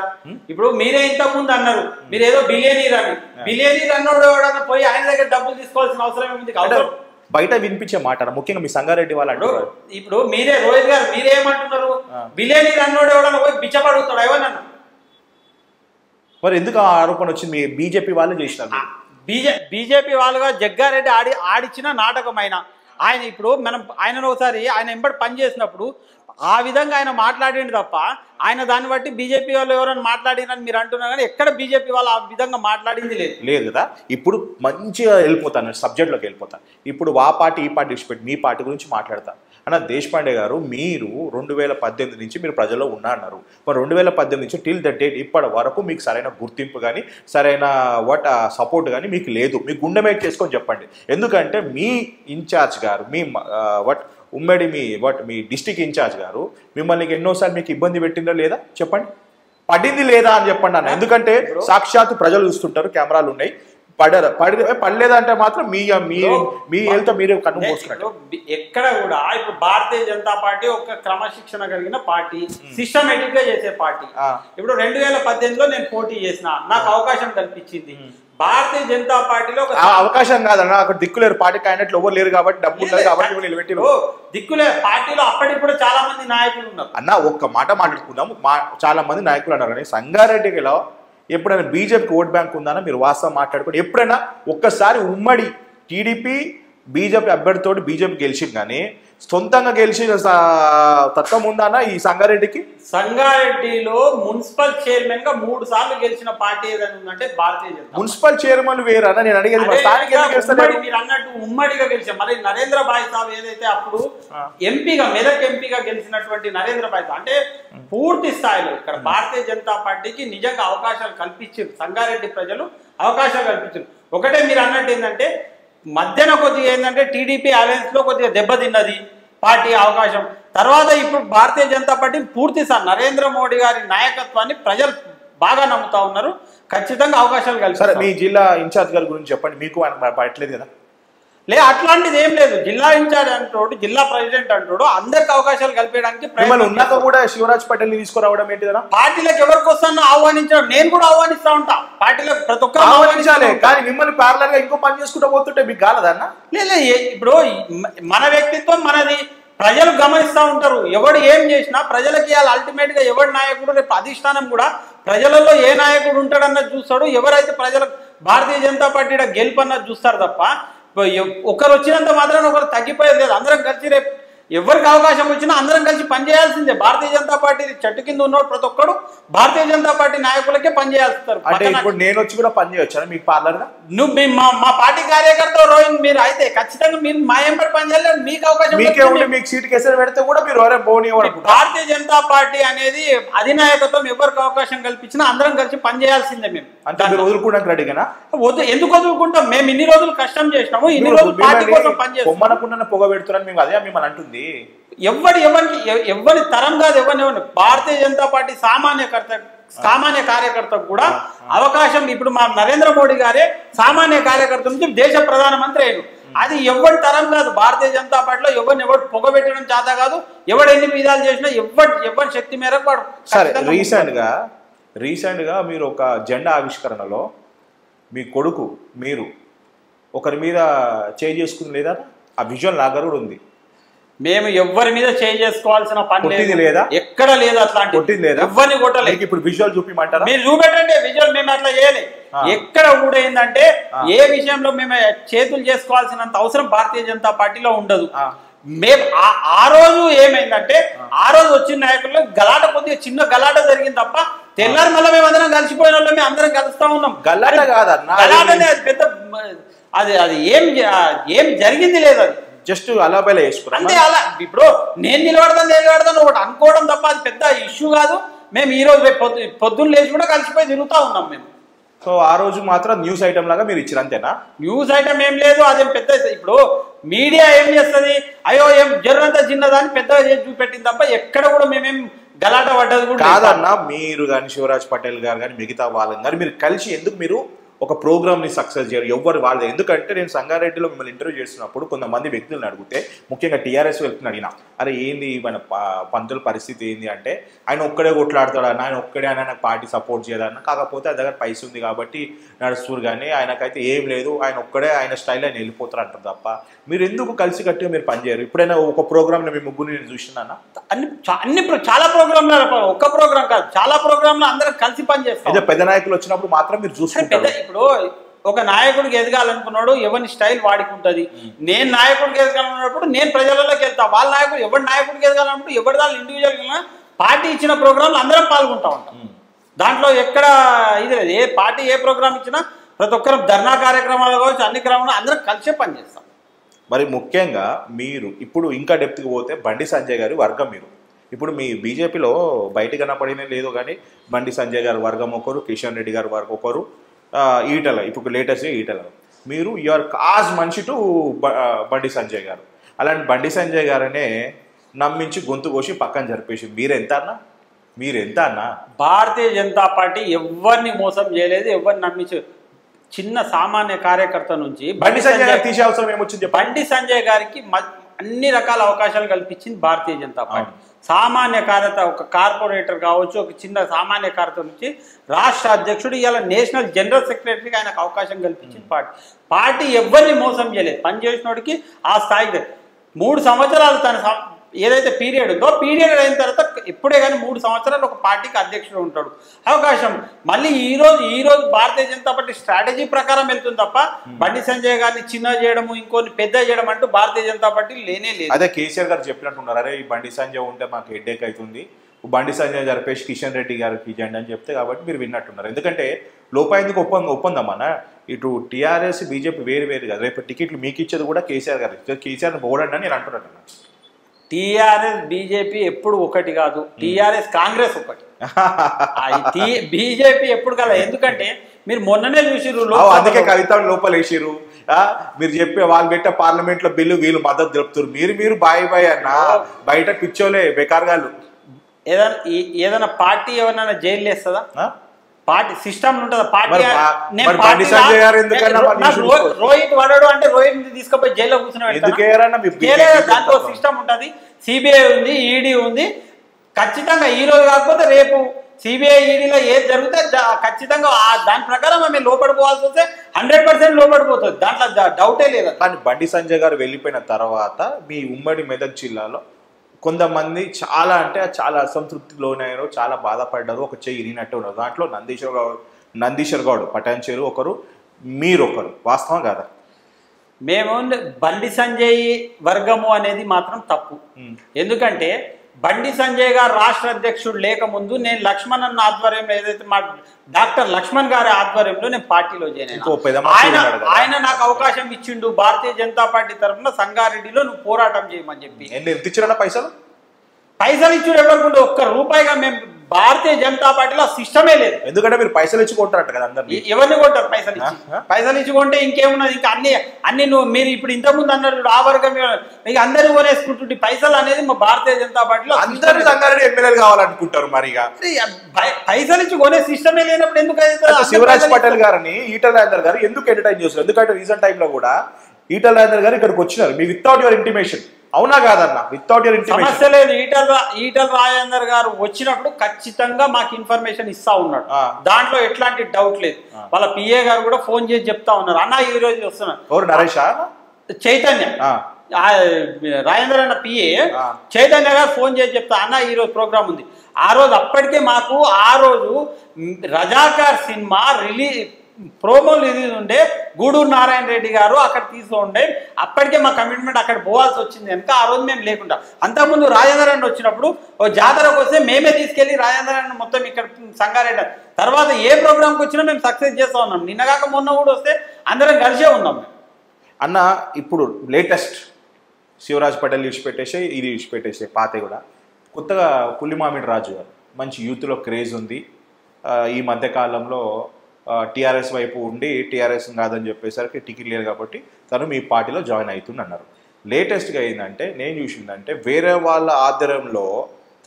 ఇప్పుడు మీరే ఇంతకుముందు అన్నారు మీరు ఏదో బిలియనీర్ అని బిలియనీర్ అన్నోడు పోయి ఆయన దగ్గర డబ్బులు తీసుకోవాల్సిన అవసరం ఏముంది అవసరం బయట వినిపించే మాట ముఖ్యంగా మీ సంగారెడ్డి వాళ్ళు అంటారు ఇప్పుడు మీరే రోహిత్ గారు మీరేమంటున్నారు బిలియనీర్ అన్నోడు ఎవడన్నా పోయి బిచ్చబడుగుతాడు ఏమన్నా మరి ఎందుకు ఆ ఆరోపణ వచ్చింది మీ బీజేపీ వాళ్ళు చేసినారు బీజే బీజేపీ వాళ్ళుగా జగ్గారెడ్డి ఆడి ఆడిచ్చిన నాటకమైన ఆయన ఇప్పుడు మనం ఆయన ఒకసారి ఆయన ఎంబడి పనిచేసినప్పుడు ఆ విధంగా ఆయన మాట్లాడింది తప్ప ఆయన దాన్ని బట్టి బీజేపీ వాళ్ళు ఎవరైనా మాట్లాడినని మీరు అంటున్నారు కానీ ఎక్కడ బీజేపీ వాళ్ళు ఆ విధంగా మాట్లాడింది లేదు లేదు కదా ఇప్పుడు మంచిగా వెళ్ళిపోతాను సబ్జెక్ట్లోకి వెళ్ళిపోతాను ఇప్పుడు ఆ పార్టీ ఈ పార్టీ ఇచ్చిపెట్టి మీ పార్టీ గురించి మాట్లాడతాను అన్న దేశపాండే గారు మీరు రెండు వేల పద్దెనిమిది నుంచి మీరు ప్రజల్లో ఉన్నారన్నారు మరి రెండు వేల పద్దెనిమిది నుంచి టిల్ ద డేట్ ఇప్పటి వరకు మీకు సరైన గుర్తింపు కానీ సరైన వాట్ సపోర్ట్ కానీ మీకు లేదు మీ గుండె మీద చేసుకొని చెప్పండి ఎందుకంటే మీ ఇన్ఛార్జ్ గారు మీ వాట్ ఉమ్మడి మీ వాట్ మీ డిస్టిక్ ఇన్ఛార్జ్ గారు మిమ్మల్ని ఎన్నోసార్లు మీకు ఇబ్బంది పెట్టిందో లేదా చెప్పండి పడింది లేదా అని చెప్పండి అన్న ఎందుకంటే సాక్షాత్తు ప్రజలు చూస్తుంటారు కెమెరాలు ఉన్నాయి పడరు పడి పడలేదంటే మాత్రం మీ మీ హెల్త్ మీరే కనుగోసుకున్నారు ఎక్కడ కూడా ఇప్పుడు భారతీయ జనతా పార్టీ ఒక క్రమశిక్షణ కలిగిన పార్టీ సిస్టమేటిక్ గా చేసే పార్టీ ఇప్పుడు రెండు వేల పద్దెనిమిదిలో నేను పోటీ చేసిన నాకు అవకాశం కల్పించింది భారతీయ జనతా పార్టీలో అవకాశం కాదన్నా అక్కడ దిక్కులేరు పార్టీ క్యాండిడేట్లు ఎవరు లేరు కాబట్టి డబ్బులు కాబట్టి నిలబెట్టి దిక్కులేరు పార్టీలో అప్పటికి కూడా చాలా మంది నాయకులు ఉన్నారు అన్న ఒక్క మాట మాట్లాడుకుందాము చాలా మంది నాయకులు అన్నారు కానీ సంగారెడ్డిలో ఎప్పుడైనా బీజేపీకి ఓట్ బ్యాంక్ ఉందన్నా మీరు వాస్తవం మాట్లాడుకోండి ఎప్పుడైనా ఒక్కసారి ఉమ్మడి టీడీపీ బీజేపీ అభ్యర్థితో బీజేపీ గెలిచింది కానీ సొంతంగా గెలిచిన తత్వం ఉందానా ఈ సంగారెడ్డికి? సంగారెడ్డిలో మున్సిపల్ చైర్మన్ గా మూడు సార్లు గెలిచిన పార్టీ ఏదని ఉందంటే భారతీయ జనతా. మున్సిపల్ చైర్మన్ వేరా నేను అడిగేది, మీరు అన్నట్టు ఉమ్మడిగా గెలిచాం. మరి నరేంద్ర భాయ్ సాబ్ ఏదైతే అప్పుడు ఎంపీగా మెదక్ ఎంపీగా గెలిచినటువంటి నరేంద్ర భాయ్ సాబ్ అంటే పూర్తి స్థాయిలో ఇక్కడ భారతీయ జనతా పార్టీకి నిజంగా అవకాశాలు కల్పించారు, సంగారెడ్డి ప్రజలు అవకాశాలు కల్పించారు. ఒకటే మీరు అన్నట్టు ఏంటంటే మధ్యన కొద్దిగా ఏంటంటే టీడీపీ అలయన్స్ లో కొద్దిగా దెబ్బతిన్నది పార్టీ అవకాశం. తర్వాత ఇప్పుడు భారతీయ జనతా పార్టీని పూర్తి సార్ నరేంద్ర మోడీ గారి నాయకత్వాన్ని ప్రజలు బాగా నమ్ముతా ఉన్నారు, ఖచ్చితంగా అవకాశాలు కలిసి. మీ జిల్లా ఇన్ఛార్జ్ గారి గురించి చెప్పండి, మీకు ఆయన పట్టలేదు కదా? లే అట్లాంటిది ఏం లేదు, జిల్లా ఇన్ఛార్జ్ అంటాడు జిల్లా ప్రెసిడెంట్ అంటాడు అందరికి అవకాశాలు కల్పించడానికి ప్రయత్నం ఉన్నాక కూడా శివరాజ్ పటేల్ ని తీసుకురావడం ఏంటి కదా? పార్టీలకు ఎవరికి వస్తానో ఆహ్వానించాడు, నేను కూడా ఆహ్వానిస్తా ఉంటా పార్టీలకు ప్రతి ఒక్కరు ఆహ్వానించాలి. కానీ మిమ్మల్ని పార్లర్ గా ఇంకో పని చేసుకుంటూ పోతుంటే మీకు కాలదన్న? లేదు ఇప్పుడు మన వ్యక్తిత్వం మనది, ప్రజలు గమనిస్తూ ఉంటారు. ఎవడు ఏం చేసినా ప్రజలకి ఇవాళ అల్టిమేట్ గా ఎవరి నాయకుడు రేపు అధిష్టానం కూడా ప్రజలలో ఏ నాయకుడు ఉంటాడన్నది చూస్తాడు. ఎవరైతే ప్రజలకు భారతీయ జనతా పార్టీ గెలుపు అన్నది చూస్తారు తప్ప ఒకరు వచ్చినంత మాత్రం ఒకరు తగ్గిపోయేది లేదు. అందరం కలిసి రేపు ఎవరికి అవకాశం వచ్చినా అందరం కలిసి పనిచేయాల్సిందే. భారతీయ జనతా పార్టీ చెట్టు కింద ఉన్నాడు ప్రతి ఒక్కడు భారతీయ జనతా పార్టీ నాయకులకే పనిచేస్తారు. నేను వచ్చి కూడా పనిచేయొచ్చా మీకు పార్లర్ గా? నువ్వు మా పార్టీ కార్యకర్త రోహిత్ మీరు అయితే ఖచ్చితంగా మీరు మా ఎంపర్ పనిచేయలేదు, మీకు అవకాశం మీకు సీట్ కేసులు పెడితే కూడా మీరు ఎవరే బోని. భారతీయ జనతా పార్టీ అనేది అధినాయకత్వం ఎవరికి అవకాశం కల్పించినా అందరం కలిసి పనిచేయాల్సిందే. మేము అంటే వదులుకోవడానికి రెడీగానా? వద్దు, ఎందుకు వదులుకుంటాం? మేము ఇన్ని రోజులు కష్టం చేసినాము, ఇన్ని రోజులు పార్టీ కోసం పనిచేస్తాం. పొగ పెడుతున్నాను మేము అదే మిమ్మల్ని అంటుంది. ఎవరి ఎవరికి ఎవరి తరం కాదు, ఎవరిని ఎవరిని భారతీయ జనతా పార్టీ సామాన్యకర్త సామాన్య కార్యకర్తకు కూడా అవకాశం. ఇప్పుడు మా నరేంద్ర మోడీ గారే సామాన్య కార్యకర్త నుంచి దేశ ప్రధానమంత్రి అయ్యారు. అది ఎవరి తరం కాదు, భారతీయ జనతా పార్టీలో ఎవరిని ఎవరు పొగబెట్టడం చేత కాదు, ఎవడు ఎన్ని విధాలు చేసినా ఎవరి ఎవరి శక్తి మేరకు వాడు. సరే రీసెంట్ గా రీసెంట్ గా మీరు ఒక జెండా ఆవిష్కరణలో మీ కొడుకు మీరు ఒకరి మీద చేసుకుంది లేదా? ఆ విజువల్ లాగర్ కూడా ఉంది. మేము ఎవరి మీద చేంజ్ చేసుకోవాల్సిన పని లేదు లేదా, ఎక్కడ లేదు అట్లాంటి, ఎవరిని కొట్టలేదు. ఇప్పుడు విజువల్ చూపిమంటారా? మీరు చూపెట్టండి విజువల్, మేము అట్లా చేయలేదు. ఎక్కడ కూడా ఏంటంటే ఏ విషయంలో మేము చేతులు చేసుకోవాల్సినంత అవసరం భారతీయ జనతా పార్టీలో ఉండదు. మేము ఆ రోజు ఏమైందంటే ఆ రోజు వచ్చిన నాయకుల్లో గలాట కొద్దిగా చిన్న గలాట జరిగింది తప్ప తెల్లారి మళ్ళీ మేము అందరం కలిసిపోయిన వాళ్ళు మేము అందరం కలుస్తా ఉన్నాం. గలాట కాదు గలాటనే, అది పెద్ద అది అది ఏం ఏం జరిగింది లేదు, అది జస్ట్ అలా బయలు వేసుకున్నాం అంటే అలా. ఇప్పుడు నేను నిలబడతాను నిలబడతాను ఒకటి అనుకోవడం తప్ప అది పెద్ద ఇష్యూ కాదు. మేము ఈ రోజు పొద్దు పొద్దున్న లేచి కూడా కలిసిపోయి తిరుగుతూ ఉన్నాం మేము. సో ఆ రోజు మాత్రం న్యూస్ ఐటమ్ లాగా మీరు ఇచ్చారు అంతేనా? న్యూస్ ఐటమ్ ఏం లేదు, అదేం పెద్ద. ఇప్పుడు మీడియా ఏం చేస్తుంది, అయ్యో ఏం జరంతా చిన్నదాన్ని పెద్దగా చేసి చూపెట్టింది తప్ప ఎక్కడ కూడా మేమేం గలాట పడ్డది కూడా కాదన్నా. మీరు కానీ శివరాజ్ పటేల్ గారు కానీ మిగతా వాళ్ళని కానీ మీరు కలిసి ఎందుకు మీరు ఒక ప్రోగ్రామ్ని సక్సెస్ చేయరు ఎవ్వరు వాళ్ళది? ఎందుకంటే నేను సంగారెడ్డిలో మిమ్మల్ని ఇంటర్వ్యూ చేస్తున్నప్పుడు కొంతమంది వ్యక్తులను అడిగితే ముఖ్యంగా టీఆర్ఎస్ వ్యక్తులను అడిగినా, అరే ఏంది మన పంతుల పరిస్థితి ఏంది అంటే ఆయన ఒక్కడే కొట్లాడతాడన్నా, ఆయన ఒక్కడే అని ఆయన పార్టీ సపోర్ట్ చేయదన్నా, కాకపోతే అది దగ్గర పైస ఉంది కాబట్టి నడుస్తున్నారు కానీ ఆయనకైతే ఏం లేదు, ఆయన ఒక్కడే ఆయన స్టైల్ ఆయన వెళ్ళిపోతారు అంటారు తప్ప మీరు ఎందుకు కలిసి కట్టుగా మీరు పనిచేయరు? ఇప్పుడైనా ఒక ప్రోగ్రామ్ని మీ ముగ్గురు నేను చూసినానా? అన్ని అన్ని చాలా ప్రోగ్రామ్లు, ఒక్క ప్రోగ్రామ్ కాదు చాలా ప్రోగ్రామ్లు అందరూ కలిసి పనిచేస్తారు. అదే పెద్ద నాయకులు వచ్చినప్పుడు మాత్రం మీరు చూసుకుంటారు. ఇప్పుడు ఒక నాయకుడికి ఎదగాలనుకున్నాడు ఎవరి స్టైల్ వాడికి ఉంటుంది. నేను నాయకుడికి ఎదగాలనుకున్నప్పుడు నేను ప్రజలలోకి వెళ్తా, వాళ్ళ నాయకుడు ఎవరి నాయకుడికి ఎదగాలన్నప్పుడు ఎవరి దాని ఇండివిజువల్గా పార్టీ ఇచ్చిన ప్రోగ్రాంలు అందరం పాల్గొంటూ ఉంటాం. దాంట్లో ఎక్కడ ఇది లేదు, ఏ పార్టీ ఏ ప్రోగ్రాం ఇచ్చినా ప్రతి ఒక్కరు ధర్నా కార్యక్రమాలు కావచ్చు అన్ని క్రమంలో అందరం కలిసే పనిచేస్తాం. మరి ముఖ్యంగా మీరు ఇప్పుడు ఇంకా డెప్త్కి పోతే బండి సంజయ్ గారి వర్గం మీరు ఇప్పుడు మీ బీజేపీలో బయట కనపడిన లేదో కానీ బండి సంజయ్ గారి వర్గం ఒకరు, కిషన్ రెడ్డి గారి వర్గం ఒకరు, ఈటల ఇప్పుడు లేటెస్ట్ ఈటల, మీరు యువర్ కాజ్ మనిషి టు బండి సంజయ్ గారు. అలాంటి బండి సంజయ్ గారనే నమ్మించి గొంతు కోసి పక్కన జరిపేసి మీరెంత అన్నా మీరెంత అన్నా? భారతీయ జనతా పార్టీ ఎవరిని మోసం చేయలేదు, ఎవరిని నమ్మించు. చిన్న సామాన్య కార్యకర్త నుంచి బండి సంజయ్ గారు తీసే అవసరం ఏమొచ్చింది? బండి సంజయ్ గారికి అన్ని రకాల అవకాశాలు కల్పించింది భారతీయ జనతా పార్టీ. సామాన్య కార్యత ఒక కార్పొరేటర్ కావచ్చు, ఒక చిన్న సామాన్య కార్యత నుంచి రాష్ట్ర అధ్యక్షుడు ఇలా నేషనల్ జనరల్ సెక్రటరీకి ఆయనకు అవకాశం కల్పించింది పార్టీ. పార్టీ ఎవరిని మోసం చేయలేదు, పనిచేసినోడికి ఆ స్థాయికి. మూడు సంవత్సరాలు తన ఏదైతే పీరియడ్ ఉందో పీరియడ్ అయిన తర్వాత ఎప్పుడే కానీ మూడు సంవత్సరాలు ఒక పార్టీకి అధ్యక్షుడు ఉంటాడు అవకాశం. మళ్ళీ ఈ రోజు ఈ రోజు భారతీయ జనతా పార్టీ స్ట్రాటజీ ప్రకారం వెళ్తుంది తప్ప బండి సంజయ్ గారిని చిన్న చేయడము ఇంకోని పెద్ద చేయడం అంటూ భారతీయ జనతా పార్టీ లేనే లేదు. అదే కేసీఆర్ గారు చెప్పినట్టున్నారు, అరే ఈ బండి సంజయ్ ఉంటే మాకు హెడ్ఏక్ అవుతుంది, బండి సంజయ్ జరిపేసి కిషన్ రెడ్డి గారికి ఇవ్వండి అని చెప్తే కాబట్టి మీరు విన్నట్టున్నారు. ఎందుకంటే లోపాయిందుకు ఒప్పంద ఒప్పందమ్మా ఇటు టీఆర్ఎస్ బీజేపీ వేరు వేరు కదా, రేపు టికెట్లు మీకు ఇచ్చేది కూడా కేసీఆర్ గారు, కేసీఆర్ని పోడండి అని నేను అంటున్నాను. టీఆర్ఎస్ బీజేపీ ఎప్పుడు ఒకటి కాదు, టీఆర్ఎస్ కాంగ్రెస్ ఒకటి, బీజేపీ ఎప్పుడు కదా. ఎందుకంటే మీరు మొన్ననే చూసిరు అందుకే కవిత లోపల వేసిరు, మీరు చెప్పే వాళ్ళు పెట్టే పార్లమెంట్ లో బిల్లు వీళ్ళు మద్దతు తెలుపుతారు, మీరు మీరు బాయ్ బాయ్ అన్న బయట పిచ్చోలే బేకార్గాళ్ళు. ఏదైనా ఏదైనా పార్టీ ఏమైనా జైలు వేస్తుందా? పార్టీ సిస్టమ్ ఉంటుందా? పార్టీ రోహిత్ వాడాడు అంటే రోహిత్ తీసుకుపోయి జైల్లో కూర్చున్నాడు, సిస్టమ్ ఉంటుంది. సిబిఐ ఉంది, ఈడీ ఉంది, ఖచ్చితంగా ఈ రోజు కాకపోతే రేపు సిబిఐ ఈడీలో ఏది జరిగితే ఖచ్చితంగా దాని ప్రకారం మేము లోపడిపోవాల్సి వస్తే హండ్రెడ్ పర్సెంట్ లోపడిపోతుంది, దాంట్లో డౌటే లేదు. కానీ బండి సంజయ్ గారు వెళ్ళిపోయిన తర్వాత మీ ఉమ్మడి మెదక్ జిల్లాలో కొంతమంది చాలా అంటే చాలా అసంతృప్తిలోనైనారు, చాలా బాధపడ్డారు, ఒక చెయ్యి ఇరిగినట్టు ఉన్నారు. దాంట్లో నందీశ్వర్ గౌడ్ నందీశ్వర్ గౌడ్ పటాన్చేరు ఒకరు, మీరొకరు, వాస్తవం కాదా? మేము బండి సంజయ్ వర్గము అనేది మాత్రం తప్పు. ఎందుకంటే బండి సంజయ్ గారు రాష్ట్ర అధ్యక్షుడు లేకముందు నేను లక్ష్మణ్ అన్న ఆధ్వర్యంలో ఏదైతే మా డాక్టర్ లక్ష్మణ్ గారి ఆధ్వర్యంలో నేను పార్టీలో చేరాను. ఆయన ఆయన నాకు అవకాశం ఇచ్చిండు భారతీయ జనతా పార్టీ తరఫున సంగారెడ్డిలో నువ్వు పోరాటం చేయమని చెప్పి పైసలు పైసలు ఇచ్చుడు ఎవరుకుంటే ఒక్క రూపాయిగా మేము భారతీయ జనతా పార్టీలో సిస్టమే లేదు. ఎందుకంటే మీరు పైసలు ఇచ్చుకుంటారట కదా అందరినీ, ఎవరిని కొంటారు పైసలు ఇచ్చి? పైసలు ఇచ్చుకుంటే ఇంకేమున్నది, ఇంకా అన్ని అన్ని నువ్వు మీరు ఇప్పుడు ఇంతకుముందు అన్నారు ఆ వర్గం మీకు అందరూ కొనేసుకుంటుంటే పైసలు అనేది మా భారతీయ జనతా పార్టీలో అందరూ సంగారెడ్డి ఎమ్మెల్యేలు కావాలనుకుంటారు. మరి పైసలు ఇచ్చి కొనే సిస్టమే లేనప్పుడు ఎందుకు శివరాజ్ పటేల్ గారిని ఈటల రాజేందర్ గారు ఎందుకు ఎంటర్టైన్ చేస్తారు? ఎందుకంటే రీసెంట్ టైంలో కూడా ఈటల రాజేందర్ గారు ఇక్కడికి వచ్చినారు మీ వితౌట్ యువర్ ఇంటిమేషన్, అవునా కాదన్న? వితౌట్ యువర్ ఇన్ఫర్మేషన్ సమస్య లేదు. ఈటల ఈటల రాజేందర్ గారు వచ్చినప్పుడు ఖచ్చితంగా మాకు ఇన్ఫర్మేషన్ ఇస్తా ఉన్నాడు, దాంట్లో ఎట్లాంటి డౌట్ లేదు. వాళ్ళ పిఏ గారు కూడా ఫోన్ చేసి చెప్తా ఉన్నారు, అన్న ఈ రోజు వస్తున్నారు నరేష్ చైతన్య రాజేందర్ అన్న పిఏ చైతన్య గారు ఫోన్ చేసి చెప్తా అన్న ఈ రోజు ప్రోగ్రామ్ ఉంది. ఆ రోజు అప్పటికే మాకు ఆ రోజు రజాకార్ సినిమా రిలీజ్ ప్రోమోలు ఇది ఉండే గూడూరు నారాయణ రెడ్డి గారు అక్కడ తీసుకుండే, అప్పటికే మా కమిట్మెంట్ అక్కడ పోవాల్సి వచ్చింది కనుక ఆ రోజు మేము లేకుండా. అంతకుముందు రాజేంద్ర అన్న వచ్చినప్పుడు జాతరకు వస్తే మేమే తీసుకెళ్ళి రాజేంద్ర అన్న మొత్తం ఇక్కడ సంగారెడ్డి తర్వాత ఏ ప్రోగ్రామ్కి వచ్చినా మేము సక్సెస్ చేస్తూ ఉన్నాం. నిన్నగాక మొన్న కూడా వస్తే అందరం కలిసే ఉన్నాం మేము. అన్న ఇప్పుడు లేటెస్ట్ శివరాజ్ పటేల్ విడిచిపెట్టేసే ఇది విడిచిపెట్టేసే పాతే కూడా కొత్తగా పులిమామిడి రాజు గారు మంచి యూత్లో క్రేజ్ ఉంది, ఈ మధ్యకాలంలో టీఆర్ఎస్ వైపు ఉండి టీఆర్ఎస్ కాదని చెప్పేసరికి టికెట్ లేదు కాబట్టి తను మీ పార్టీలో జాయిన్ అవుతుంది అన్నారు. లేటెస్ట్గా ఏంటంటే నేను చూసిందంటే వేరే వాళ్ళ ఆధ్వర్యంలో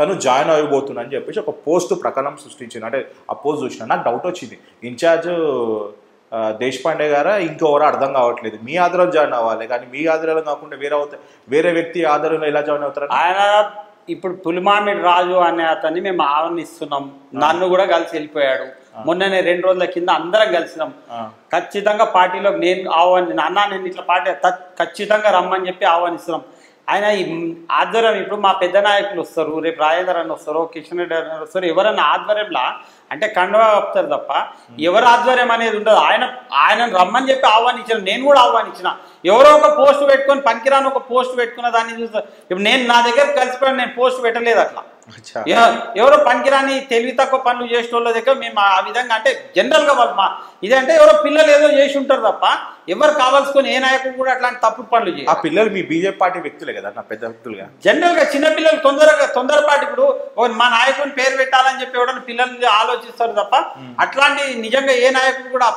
తను జాయిన్ అయిపోతున్నా అని చెప్పేసి ఒక పోస్ట్ ప్రకటన సృష్టించిన, అంటే ఆ పోస్ట్ చూసిన నాకు డౌట్ వచ్చింది, ఇన్ఛార్జ్ దేశపాండే గారా ఇంకెవరో అర్థం కావట్లేదు, మీ ఆధారం జాయిన్ అవ్వాలి కానీ మీ ఆధారాలు కాకుండా వేరే వేరే వ్యక్తి ఆధారంలో ఎలా జాయిన్ అవుతారు? ఆయన ఇప్పుడు పులిమామిడి రాజు అనే అతన్ని మేము ఆహ్వానిస్తున్నాం, నన్ను కూడా కలిసి వెళ్ళిపోయాడు మొన్ననే రెండు రోజుల కింద అందరం కలిసినాం. ఖచ్చితంగా పార్టీలో నేను ఆహ్వాని అన్నా నేను ఇట్లా పార్టీ ఖచ్చితంగా రమ్మని చెప్పి ఆహ్వానిస్తున్నాం. ఆయన ఆధ్వర్యం ఇప్పుడు మా పెద్ద నాయకులు వస్తారు, రేపు రాజేందర్ అని వస్తారు, కిషన్ రెడ్డి అని వస్తారు, ఎవరన్నా ఆధ్వర్యంలా అంటే కండువా కప్తారు తప్ప ఎవరు ఆధ్వర్యం అనేది ఉండదు. ఆయన ఆయనను రమ్మని చెప్పి ఆహ్వానించిన, నేను కూడా ఆహ్వానించిన, ఎవరో ఒక పోస్ట్ పెట్టుకొని పనికిరాని ఒక పోస్ట్ పెట్టుకున్న దాన్ని చూస్తారు. ఇప్పుడు నేను నా దగ్గర కలిసిపోయాను, నేను పోస్ట్ పెట్టలేదు అట్లా, ఎవరో పనికిరాని తెలివి తక్కువ పనులు చేసిన వాళ్ళ దగ్గర మేము ఆ విధంగా అంటే జనరల్గా వాళ్ళు మా ఇదంటే ఎవరో పిల్లలు ఏదో చేసి ఉంటారు తప్ప ఎవరు కావాల్సుకొని ఏ నాయకుడు కూడా అట్లాంటి తప్పుడు పనులు చేయాలి. ఆ పిల్లలు మీ బీజేపీ పార్టీ వ్యక్తులే కదా, నా పెద్ద వ్యక్తులుగా జనరల్గా చిన్నపిల్లలు తొందరగా తొందరపాటు ఇప్పుడు మా నాయకుడిని పేరు పెట్టాలని చెప్పి ఎవరైనా పిల్లలు ఆలోచిస్తారు తప్ప అట్లాంటి నిజంగా ఏ నాయకుడు కూడా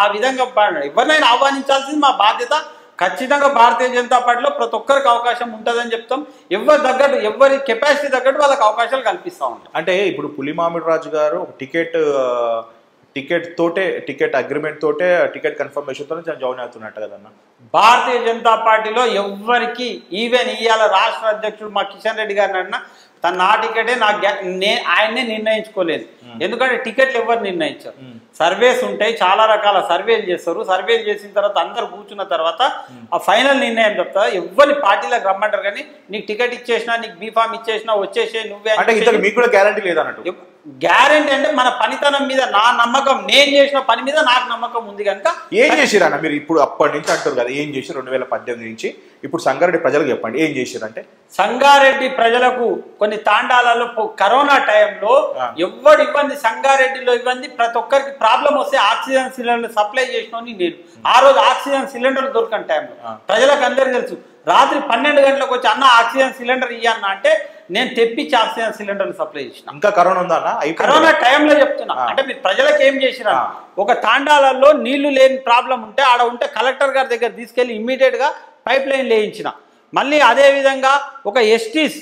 ఆ విధంగా ఎవరినైనా ఆహ్వానించాల్సింది మా బాధ్యత. ఖచ్చితంగా భారతీయ జనతా పార్టీలో ప్రతి ఒక్కరికి అవకాశం ఉంటుందని చెప్తాం, ఎవరి తగ్గట్టు ఎవరి కెపాసిటీ తగ్గట్టు వాళ్ళకి అవకాశాలు కల్పిస్తూ ఉంటాం. అంటే ఇప్పుడు పులిమామిడి రాజు గారు టికెట్ టికెట్ తోటే టికెట్ అగ్రిమెంట్ తోటే టికెట్ కన్ఫర్మేషన్ తోనే జాయిన్ అవుతున్నట్టు కదన్న? భారతీయ జనతా పార్టీలో ఎవరికి ఈవెన్ ఇవాళ రాష్ట్ర అధ్యక్షుడు మా కిషన్ రెడ్డి గారిని అన్న తన నా టికెటే నా ఆయనే నిర్ణయించుకోలేదు ఎందుకంటే టికెట్లు ఎవరు నిర్ణయించారు సర్వేస్ ఉంటాయి చాలా రకాల సర్వేలు చేస్తారు సర్వేలు చేసిన తర్వాత అందరూ కూర్చున్న తర్వాత ఆ ఫైనల్ నిర్ణయం చెప్తా ఎవ్వరి పార్టీలకు రమ్మంటారు కానీ నీకు టికెట్ ఇచ్చేసినా నీకు బీఫామ్ ఇచ్చేసినా వచ్చేసే నువ్వే అంటే ఇతనికి మీకు కూడా గ్యారెంటీ లేదు అన్నట్టు గ్యారెంటీ అంటే మన పనితనం మీద నా నమ్మకం నేను చేసిన పని మీద నాకు నమ్మకం ఉంది కనుక ఏం చేసిరా మీరు ఇప్పుడు అప్పటి నుంచి అంటారు కదా ఏం చేసి రెండు వేల పద్దెనిమిది నుంచి ఇప్పుడు సంగారెడ్డి ప్రజలకు చెప్పండి ఏం చేశారంటే సంగారెడ్డి ప్రజలకు కొన్ని తాండాలలో కరోనా టైంలో ఎవరు ఇబ్బంది సంగారెడ్డిలో ఇబ్బంది ప్రతి ఒక్కరికి ప్రాబ్లం వస్తే ఆక్సిజన్ సిలిండర్ సప్లై చేసినోని నేను ఆ రోజు ఆక్సిజన్ సిలిండర్ దొరకని టైంలో ప్రజలకు అందరికీ తెలుసు రాత్రి పన్నెండు గంటలకు వచ్చి అన్న ఆక్సిజన్ సిలిండర్ ఇయ్యన్నా అంటే నేను తెప్పించి ఆక్సిజన్ సిలిండర్ సప్లై చేసిన ఇంకా కరోనా ఉందా అన్న కరోనా టైంలో చెప్తున్నా అంటే మీరు ప్రజలకు ఏం చేసినా ఒక తాండాలలో నీళ్లు లేని ప్రాబ్లం ఉంటే ఆడ ఉంటే కలెక్టర్ గారి దగ్గర తీసుకెళ్లి ఇమ్మీడియట్ గా పైప్ లైన్ లేయించిన మళ్ళీ అదేవిధంగా ఒక ఎస్టీస్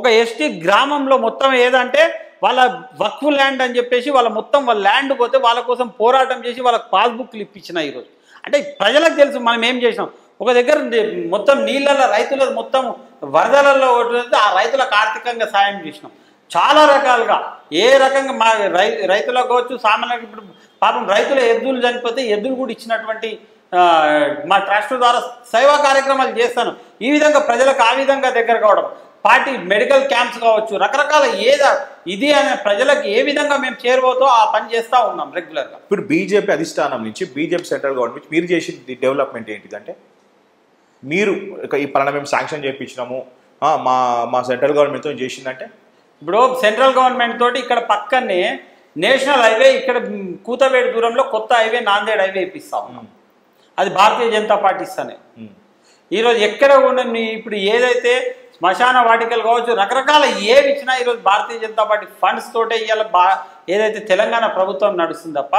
ఒక ఎస్టీ గ్రామంలో మొత్తం ఏదంటే వాళ్ళ వక్ఫ్ ల్యాండ్ అని చెప్పేసి వాళ్ళ మొత్తం వాళ్ళ ల్యాండ్ పోతే వాళ్ళ కోసం పోరాటం చేసి వాళ్ళకి పాస్బుక్లు ఇప్పించిన ఈరోజు అంటే ప్రజలకు తెలుసు మనం ఏం చేసినాం ఒక దగ్గర మొత్తం నీళ్ళల్లో రైతుల మొత్తం వరదలలో ఆ రైతులకు ఆర్థికంగా సాయం చేసినాం చాలా రకాలుగా ఏ రకంగా మా రై రైతులకు కావచ్చు సామాన్యులకు ఇప్పుడు పాపం రైతుల ఎద్దులు చనిపోతే ఎద్దులు కూడా ఇచ్చినటువంటి మా ట్రస్ట్ ద్వారా సేవా కార్యక్రమాలు చేస్తాను ఈ విధంగా ప్రజలకు ఆ విధంగా దగ్గర కావడం పార్టీ మెడికల్ క్యాంప్స్ కావచ్చు రకరకాల ఏదో ఇది అనే ప్రజలకు ఏ విధంగా మేము చేరబోతో ఆ పని చేస్తూ ఉన్నాం రెగ్యులర్గా ఇప్పుడు బీజేపీ అధిష్టానం నుంచి బీజేపీ సెంట్రల్ గవర్నమెంట్ నుంచి మీరు చేసిన డెవలప్మెంట్ ఏంటిదంటే మీరు ఈ పలానా మేము శాంక్షన్ చేయించినాము మా మా సెంట్రల్ గవర్నమెంట్తో చేసిందంటే ఇప్పుడు సెంట్రల్ గవర్నమెంట్ తోటి ఇక్కడ పక్కనే నేషనల్ హైవే ఇక్కడ కూతవేడి దూరంలో కొత్త హైవే నాందేడ్ హైవే ఇప్పిస్తా ఉన్నాం అది భారతీయ జనతా పార్టీ ఇస్తానే ఈరోజు ఎక్కడ ఉన్న ఇప్పుడు ఏదైతే శ్మశాన వాటికలు కావచ్చు రకరకాల ఏవి ఇచ్చినా ఈరోజు భారతీయ జనతా పార్టీ ఫండ్స్ తోటే ఇవాళ బా ఏదైతే తెలంగాణ ప్రభుత్వం నడుస్తుంది తప్ప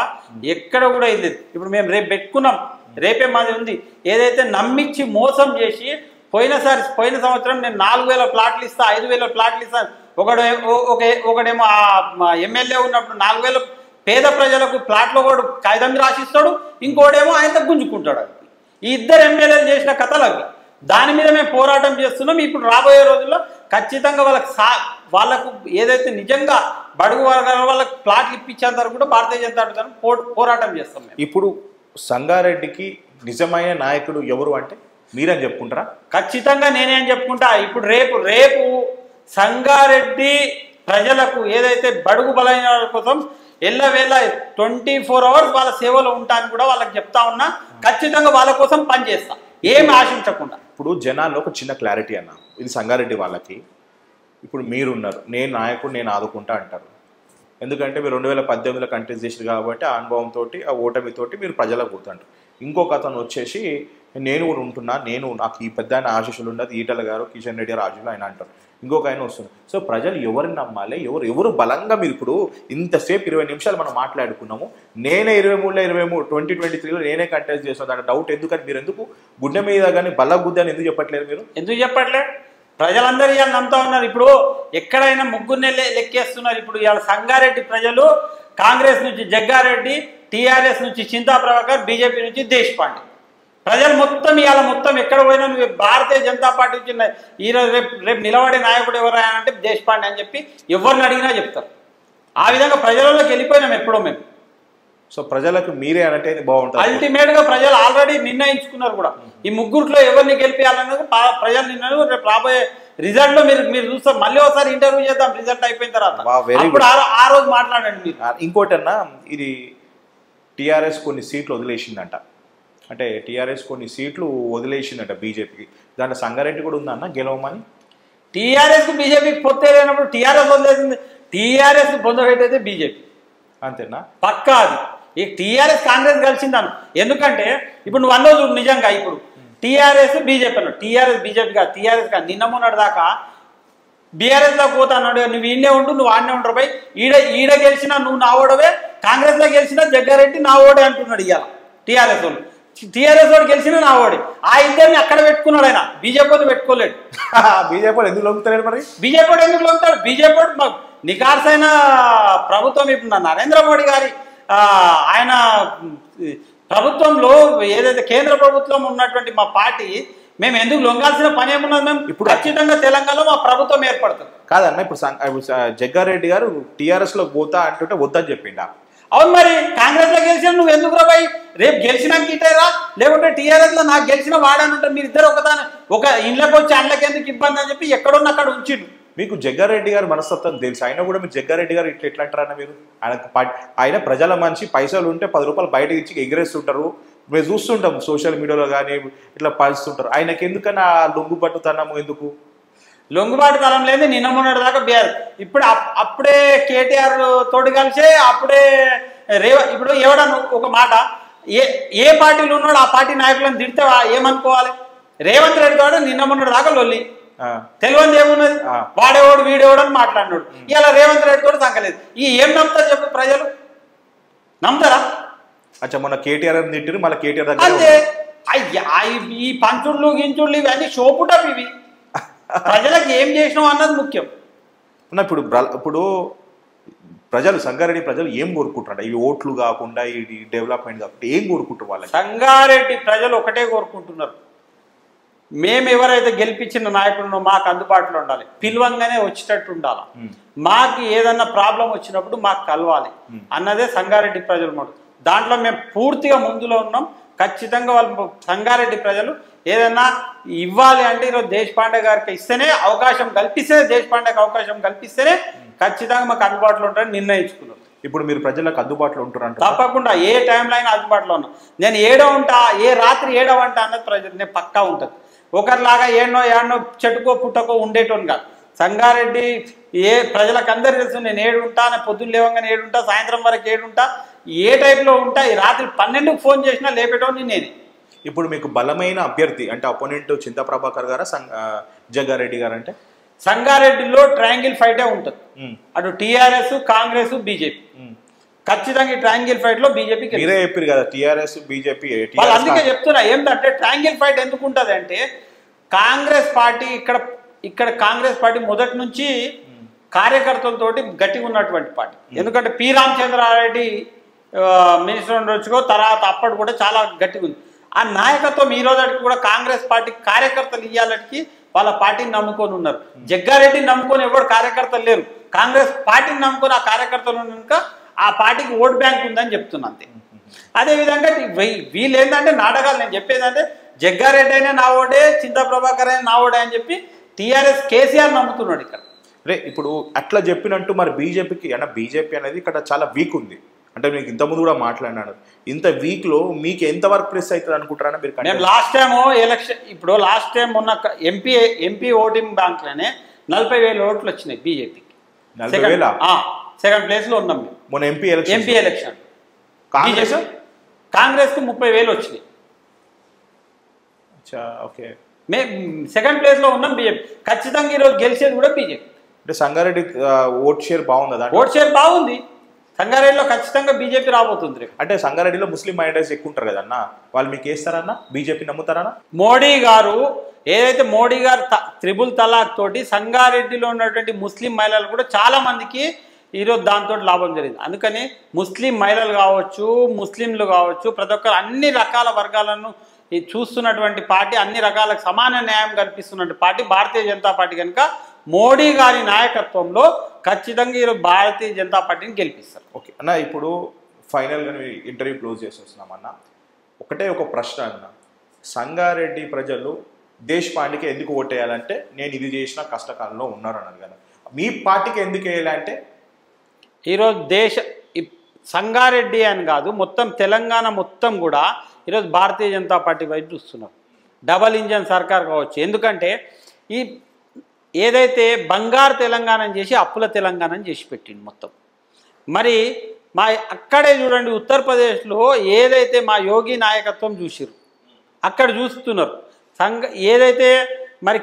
ఎక్కడ కూడా ఇది ఇప్పుడు మేము రేపు పెట్టుకున్నాం రేపే మాది ఉంది ఏదైతే నమ్మించి మోసం చేసి పోయినసారి పోయిన సంవత్సరం నేను నాలుగు వేల ప్లాట్లు ఇస్తా ఐదు వేల ప్లాట్లు ఇస్తా ఒకడు ఒకడేమో ఎమ్మెల్యే ఉన్నప్పుడు నాలుగు వేల పేద ప్రజలకు ప్లాట్లో కూడా కాగితం రాసిస్తాడు ఇంకోటేమో ఆయనతో గుంజుకుంటాడు ఈ ఇద్దరు ఎమ్మెల్యేలు చేసిన కథలు అవి దాని మీద మేము పోరాటం చేస్తున్నాం ఇప్పుడు రాబోయే రోజుల్లో ఖచ్చితంగా వాళ్ళకి సా వాళ్ళకు ఏదైతే నిజంగా బడుగు వర్గాల వాళ్ళకి ప్లాట్లు ఇప్పించేంత కూడా భారతీయ జనతా పార్టీ పో పోరాటం చేస్తాం మేము ఇప్పుడు సంగారెడ్డికి నిజమైన నాయకుడు ఎవరు అంటే మీరని చెప్పుకుంటారా ఖచ్చితంగా నేనేం చెప్పుకుంటా ఇప్పుడు రేపు రేపు సంగారెడ్డి ప్రజలకు ఏదైతే బడుగు బలైన వాళ్ళ కోసం ఎల్లవేళ ట్వంటీ ఫోర్ అవర్స్ వాళ్ళ సేవలో ఉంటాను కూడా వాళ్ళకి చెప్తా ఉన్నా ఖచ్చితంగా వాళ్ళ కోసం పనిచేస్తా ఏమి ఆశించకుండా ఇప్పుడు జనాల్లో ఒక చిన్న క్లారిటీ అన్న ఇది సంగారెడ్డి వాళ్ళకి ఇప్పుడు మీరున్నారు నేను నాయకుడు నేను ఆదుకుంటా అంటారు ఎందుకంటే మీరు రెండు వేల పద్దెనిమిదిలో కంటెస్ట్ చేశారు కాబట్టి ఆ అనుభవంతో ఆ ఓటమితోటి మీరు ప్రజలకు పోతుంటారు ఇంకొక అతను వచ్చేసి నేను కూడా ఉంటున్నా నేను నాకు ఈ పెద్ద ఆయన ఆశీస్సులు ఉన్నది ఈటల గారు కిషన్ రెడ్డి గారు ఆశీస్సులు ఆయన అంటారు ఇంకొక ఆయన వస్తున్నారు సో ప్రజలు ఎవరిని నమ్మాలి ఎవరు ఎవరు బలంగా మీరు ఇప్పుడు ఇంతసేపు ఇరవై నిమిషాలు మనం మాట్లాడుకున్నాము నేనే ఇరవై మూడులో ఇరవై మూడు ట్వంటీ ట్వంటీ త్రీలో నేనే కంటెస్ట్ చేస్తాను దాని డౌట్ ఎందుకని మీరు ఎందుకు గుడ్డ మీద కానీ బల్ల గుద్ద అని ఎందుకు చెప్పట్లేదు మీరు ఎందుకు చెప్పట్లేదు ప్రజలందరూ ఇవాళ నమ్ముతా ఉన్నారు ఇప్పుడు ఎక్కడైనా ముగ్గురునే లెక్కేస్తున్నారు ఇప్పుడు ఇవాళ సంగారెడ్డి ప్రజలు కాంగ్రెస్ నుంచి జగ్గారెడ్డి టీఆర్ఎస్ నుంచి చింతా ప్రభాకర్ బీజేపీ నుంచి దేశపాండే ప్రజలు మొత్తం ఇవాళ మొత్తం ఎక్కడ పోయినా నువ్వు భారతీయ జనతా పార్టీ ఇచ్చిన ఈరోజు రేపు రేపు నిలబడే నాయకుడు ఎవరైనా అంటే దేశపాండే అని చెప్పి ఎవరిని అడిగినా చెప్తారు ఆ విధంగా ప్రజలలోకి వెళ్ళిపోయినాం ఎప్పుడో మేము సో ప్రజలకు మీరే అంటే బాగుంటుంది అల్టిమేట్ గా ప్రజలు ఆల్రెడీ నిర్ణయించుకున్నారు కూడా ఈ ముగ్గురులో ఎవరిని గెలిపేయాలన్నది ప్రజలు నిర్ణయం రేపు రాబోయే రిజల్ట్ లో మీరు మీరు చూస్తారు మళ్ళీ ఒకసారి ఇంటర్వ్యూ చేద్దాం రిజల్ట్ అయిపోయిన తర్వాత ఇప్పుడు ఆ రోజు మాట్లాడండి ఇంకోటన్నా ఇది టీఆర్ఎస్ కొన్ని సీట్లు వదిలేసిందంట అంటే టీఆర్ఎస్ కొన్ని సీట్లు వదిలేసిందంట బీజేపీకి దాంట్లో సంగారెడ్డి కూడా ఉందన్న గెలవమని టీఆర్ఎస్కి బీజేపీకి పొత్తు లేనప్పుడు టీఆర్ఎస్ వదిలేసింది టీఆర్ఎస్ పొందబెట్టయితే బీజేపీ అంతేనా పక్కా అది ఈ టీఆర్ఎస్ కాంగ్రెస్ కలిసిందను ఎందుకంటే ఇప్పుడు నువ్వు అన్నో చూడు నిజంగా ఇప్పుడు టీఆర్ఎస్ బీజేపీ అన్నాడు టీఆర్ఎస్ బీజేపీ కాదు టీఆర్ఎస్ కాదు నిన్న మొన్నటి దాకా బీఆర్ఎస్లోకి పోతా అన్నాడు నువ్వు ఈడే ఉండు నువ్వు ఆడనే ఉండరు పోయి ఈడ ఈడ గెలిచినా నువ్వు నా ఓడవే కాంగ్రెస్లో గెలిచినా జగ్గారెడ్డి నా ఓడే అంటున్నాడు ఇవాళ టీఆర్ఎస్ వాళ్ళు టీఆర్ఎస్ వాడు గెలిచిన నా వాడు ఆ ఇద్దరిని అక్కడ పెట్టుకున్నాడు ఆయన బీజేపీ వాళ్ళు పెట్టుకోలేడు బీజేపీ ఎందుకు లొంగుతాడు మరి బీజేపీ వాడు ఎందుకు లొంగుతాడు బీజేపీ వాడు నికార్సైన ప్రభుత్వం ఇప్పుడు నరేంద్ర మోడీ గారి ఆయన ప్రభుత్వంలో ఏదైతే కేంద్ర ప్రభుత్వం ఉన్నటువంటి మా పార్టీ మేము ఎందుకు లొంగాల్సిన పని ఏమున్నది? మేము ఇప్పుడు ఖచ్చితంగా తెలంగాణలో మా ప్రభుత్వం ఏర్పడుతుంది కాదన్న. ఇప్పుడు జగ్గారెడ్డి గారు టిఆర్ఎస్ లో పోతా అంటుంటే వద్దని చెప్పిండా? అవును, మరి కాంగ్రెస్ లో గెలిచిన నువ్వు ఎందుకు రా బాయ్? రేపు గెలిచినాక ఇటేరా, లేకుంటే టీఆర్ఎస్ లో నాకు గెలిచిన వాడని ఉంటారు. మీరు ఇద్దరు ఒకదాని ఒక ఇండ్లకు వచ్చి అండ్లకి ఎందుకు ఇబ్బంది అని చెప్పి ఎక్కడున్న అక్కడ ఉంచిండు. మీకు జగ్గారెడ్డి గారు మనస్తత్వం తెలుసు, అయినా కూడా మీరు జగ్గారెడ్డి గారు ఇట్లా ఎట్లా అంటారన్న? మీరు ఆయన ఆయన ప్రజల మనిషి, పైసలు ఉంటే పది రూపాయలు బయటకు ఇచ్చి ఎగిరేస్తుంటారు. మేము చూస్తుంటాం సోషల్ మీడియాలో కానీ ఇట్లా పలుస్తుంటారు. ఆయనకి ఎందుకన్నా ఆ లొంగుబాటు తనము? ఎందుకు లొంగుబాటు తనం లేదు? నిన్న మొన్నటి దాకా బీఆర్, ఇప్పుడు అప్పుడే కేటీఆర్ తోటి కలిసే, అప్పుడే రేవ. ఇప్పుడు ఎవడన్నా ఒక మాట ఏ ఏ పార్టీలు ఉన్నాడు ఆ పార్టీ నాయకులను తిడితే ఏమనుకోవాలి? రేవంత్ రెడ్డి తోడు నిన్న మొన్నటి దాకా లొల్లి, తెలివంది ఏమున్నది? వాడేవాడు వీడేవాడు అని మాట్లాడినాడు. ఇలా రేవంత్ రెడ్డి తోడు తగ్గలేదు. ఈ ఏం నమ్ముతారు చెప్పు ప్రజలు? నమ్ముతారా? అచ్చా, మొన్న కేటీఆర్ తిట్టారు, మళ్ళీ కేటీఆర్ అంతే. ఈ పంచుళ్ళు గించుళ్ళు ఇవన్నీ షోపుటప్. ఇవి ప్రజలకు ఏం చేసినాం అన్నది ముఖ్యం. ఇప్పుడు ఇప్పుడు ప్రజలు, సంగారెడ్డి ప్రజలు ఏం కోరుకుంటారు? ఈ ఓట్లు కాకుండా ఈ డెవలప్మెంట్ కాకుండా ఏం కోరుకుంటారు వాళ్ళు? సంగారెడ్డి ప్రజలు ఒకటే కోరుకుంటున్నారు, మేము ఎవరైతే గెలిపించిన నాయకులను మాకు అందుబాటులో ఉండాలి, పిలవంగానే వచ్చేటట్టు ఉండాలి, మాకు ఏదన్నా ప్రాబ్లం వచ్చినప్పుడు మాకు కలవాలి అన్నదే సంగారెడ్డి ప్రజలు మాట. దాంట్లో మేము పూర్తిగా ముందులో ఉన్నాం. ఖచ్చితంగా వాళ్ళు సంగారెడ్డి ప్రజలు ఏదన్నా ఇవ్వాలి అంటే ఈరోజు దేశపాండే గారికి ఇస్తేనే అవకాశం కల్పిస్తేనే, దేశపాండేకి అవకాశం కల్పిస్తేనే ఖచ్చితంగా మాకు అందుబాటులో ఉంటారని నిర్ణయించుకున్నాం. ఇప్పుడు మీరు ప్రజలకు అందుబాటులో ఉంటారంట? తప్పకుండా, ఏ టైంలో అయినా అందుబాటులో ఉన్నాం. నేను ఏడో ఉంటా, ఏ రాత్రి ఏడో ఉంటా అన్నది ప్రజలు నేను పక్కా ఉంటుంది. ఒకరిలాగా ఏడో ఏడో చెట్టుకో పుట్టకో ఉండేటోని కాదు. సంగారెడ్డి ఏ ప్రజలకు అందరు తెలుసు, నేను ఏడుంటా, నేను పొద్దున్న లేవంగానే ఏడుంటా, సాయంత్రం వరకు ఏడుంటా, ఏ టైప్లో ఉంటా. ఈ రాత్రి పన్నెండుకి ఫోన్ చేసినా లేపేటోని నేనే. ఇప్పుడు మీకు బలమైన అభ్యర్థి అంటే అపోనెంట్ చింతా ప్రభాకర్ గారా జగ్గారెడ్డి గారు? అంటే సంగారెడ్డిలో ట్రయాంగిల్ ఫైటే ఉంటుంది, అటు టీఆర్ఎస్, కాంగ్రెస్, బీజేపీ. ఖచ్చితంగా ఈ ట్రయాంగిల్ ఫైట్ లో బీజేపీ చెప్పారు కదా, టీఆర్ఎస్ బీజేపీ. అందుకే చెప్తున్నా ఏంటంటే ట్రయాంగిల్ ఫైట్ ఎందుకు ఉంటుంది అంటే, కాంగ్రెస్ పార్టీ ఇక్కడ ఇక్కడ కాంగ్రెస్ పార్టీ మొదటి నుంచి కార్యకర్తలతోటి గట్టిగా ఉన్నటువంటి పార్టీ. ఎందుకంటే పి రామచంద్రారెడ్డి మినిస్టర్ ఉండొచ్చుకో, తర్వాత అప్పటి కూడా చాలా గట్టిగా ఉంది ఆ నాయకత్వం. ఈ రోజుకి కూడా కాంగ్రెస్ పార్టీ కార్యకర్తలు ఇయ్యాలకి వాళ్ళ పార్టీని నమ్ముకొని ఉన్నారు. జగ్గారెడ్డిని నమ్ముకొని ఎవరు కార్యకర్తలు లేరు, కాంగ్రెస్ పార్టీని నమ్ముకొని ఆ కార్యకర్తలు ఉన్నాక ఆ పార్టీకి ఓట్ బ్యాంక్ ఉందని చెప్తున్నా అంతే. అదేవిధంగా వీళ్ళు ఏంటంటే నాటకాలు, నేను చెప్పేదంటే జగ్గారెడ్డి అయినా నా ఓడే, చింతా ప్రభాకర్ అయినా నా ఓడే అని చెప్పి టీఆర్ఎస్ కేసీఆర్ నమ్ముతున్నాడు ఇక్కడ. రే ఇప్పుడు అట్లా చెప్పినట్టు మరి బీజేపీకి అంటే, బీజేపీ అనేది ఇక్కడ చాలా వీక్ ఉంది అంటే, మీకు ఇంతకుముందు కూడా మాట్లాడినాడు, ఇంత వీక్లో మీకు ఎంతవరకు ప్రెస్ అవుతుంది అనుకుంటారా మీరు? నేను లాస్ట్ టైం ఎలక్షన్, ఇప్పుడు లాస్ట్ టైం ఉన్న ఎంపీ ఎంపీ ఓటింగ్ బ్యాంక్లోనే నలభై వేల ఓట్లు వచ్చినాయి బీజేపీకి, నలభై వేల సెకండ్ ప్లేస్లో ఉన్నాం మేము. మొన్న MP election MP election Congress కాంగ్రెస్కి ముప్పై వేలు వచ్చినాయి. ఓకే, మేము సెకండ్ ప్లేస్లో ఉన్నాం బీజేపీ. ఖచ్చితంగా ఈరోజు గెలిచేది కూడా బీజేపీ. అంటే సంగారెడ్డి ఓట్ షేర్ బాగుందా? ఓట్ షేర్ బాగుంది సంగారెడ్డిలో, ఖచ్చితంగా బీజేపీ రాబోతుంది. అంటే సంగారెడ్డిలో ముస్లిం మైనారిటీస్ ఎక్కువ ఉంటారు కదన్న, వాళ్ళు మీకు వేస్తారన్నా, బీజేపీ నమ్ముతారన్నా? మోడీ గారు ఏదైతే మోడీ గారు త్రిబుల్ తలాక్ తోటి సంగారెడ్డిలో ఉన్నటువంటి ముస్లిం మహిళలు కూడా చాలా మందికి ఈరోజు దాంతో లాభం జరిగింది. అందుకని ముస్లిం మహిళలు కావచ్చు, ముస్లింలు కావచ్చు, ప్రతి ఒక్కరు అన్ని రకాల వర్గాలను చూస్తున్నటువంటి పార్టీ, అన్ని రకాలకు సమాన న్యాయం కల్పిస్తున్నటువంటి పార్టీ భారతీయ జనతా పార్టీ. కనుక మోడీ గారి నాయకత్వంలో ఖచ్చితంగా ఈరోజు భారతీయ జనతా పార్టీని గెలిపిస్తారు. ఓకే అన్న, ఇప్పుడు ఫైనల్గా ఇంటర్వ్యూ క్లోజ్ చేసేస్తున్నాం అన్న. ఒకటే ఒక ప్రశ్న అన్న, సంగారెడ్డి ప్రజలు దేశపాండేకి ఎందుకు ఓటేయాలంటే, నేను ఇది చేసిన కష్టకాలంలో ఉన్నారన్నారు కదా, మీ పార్టీకి ఎందుకు వేయాలంటే? ఈరోజు దేశ సంగారెడ్డి అని కాదు, మొత్తం తెలంగాణ మొత్తం కూడా ఈరోజు భారతీయ జనతా పార్టీ వైపు చూస్తున్నారు, డబల్ ఇంజన్ సర్కార్ కావచ్చు. ఎందుకంటే ఈ ఏదైతే బంగారు తెలంగాణని చేసి అప్పుల తెలంగాణని చేసి పెట్టింది మొత్తం. మరి మా అక్కడే చూడండి, ఉత్తరప్రదేశ్లో ఏదైతే మా యోగి నాయకత్వం చూసిరు, అక్కడ చూస్తున్నారు సంఘ ఏదైతే మరి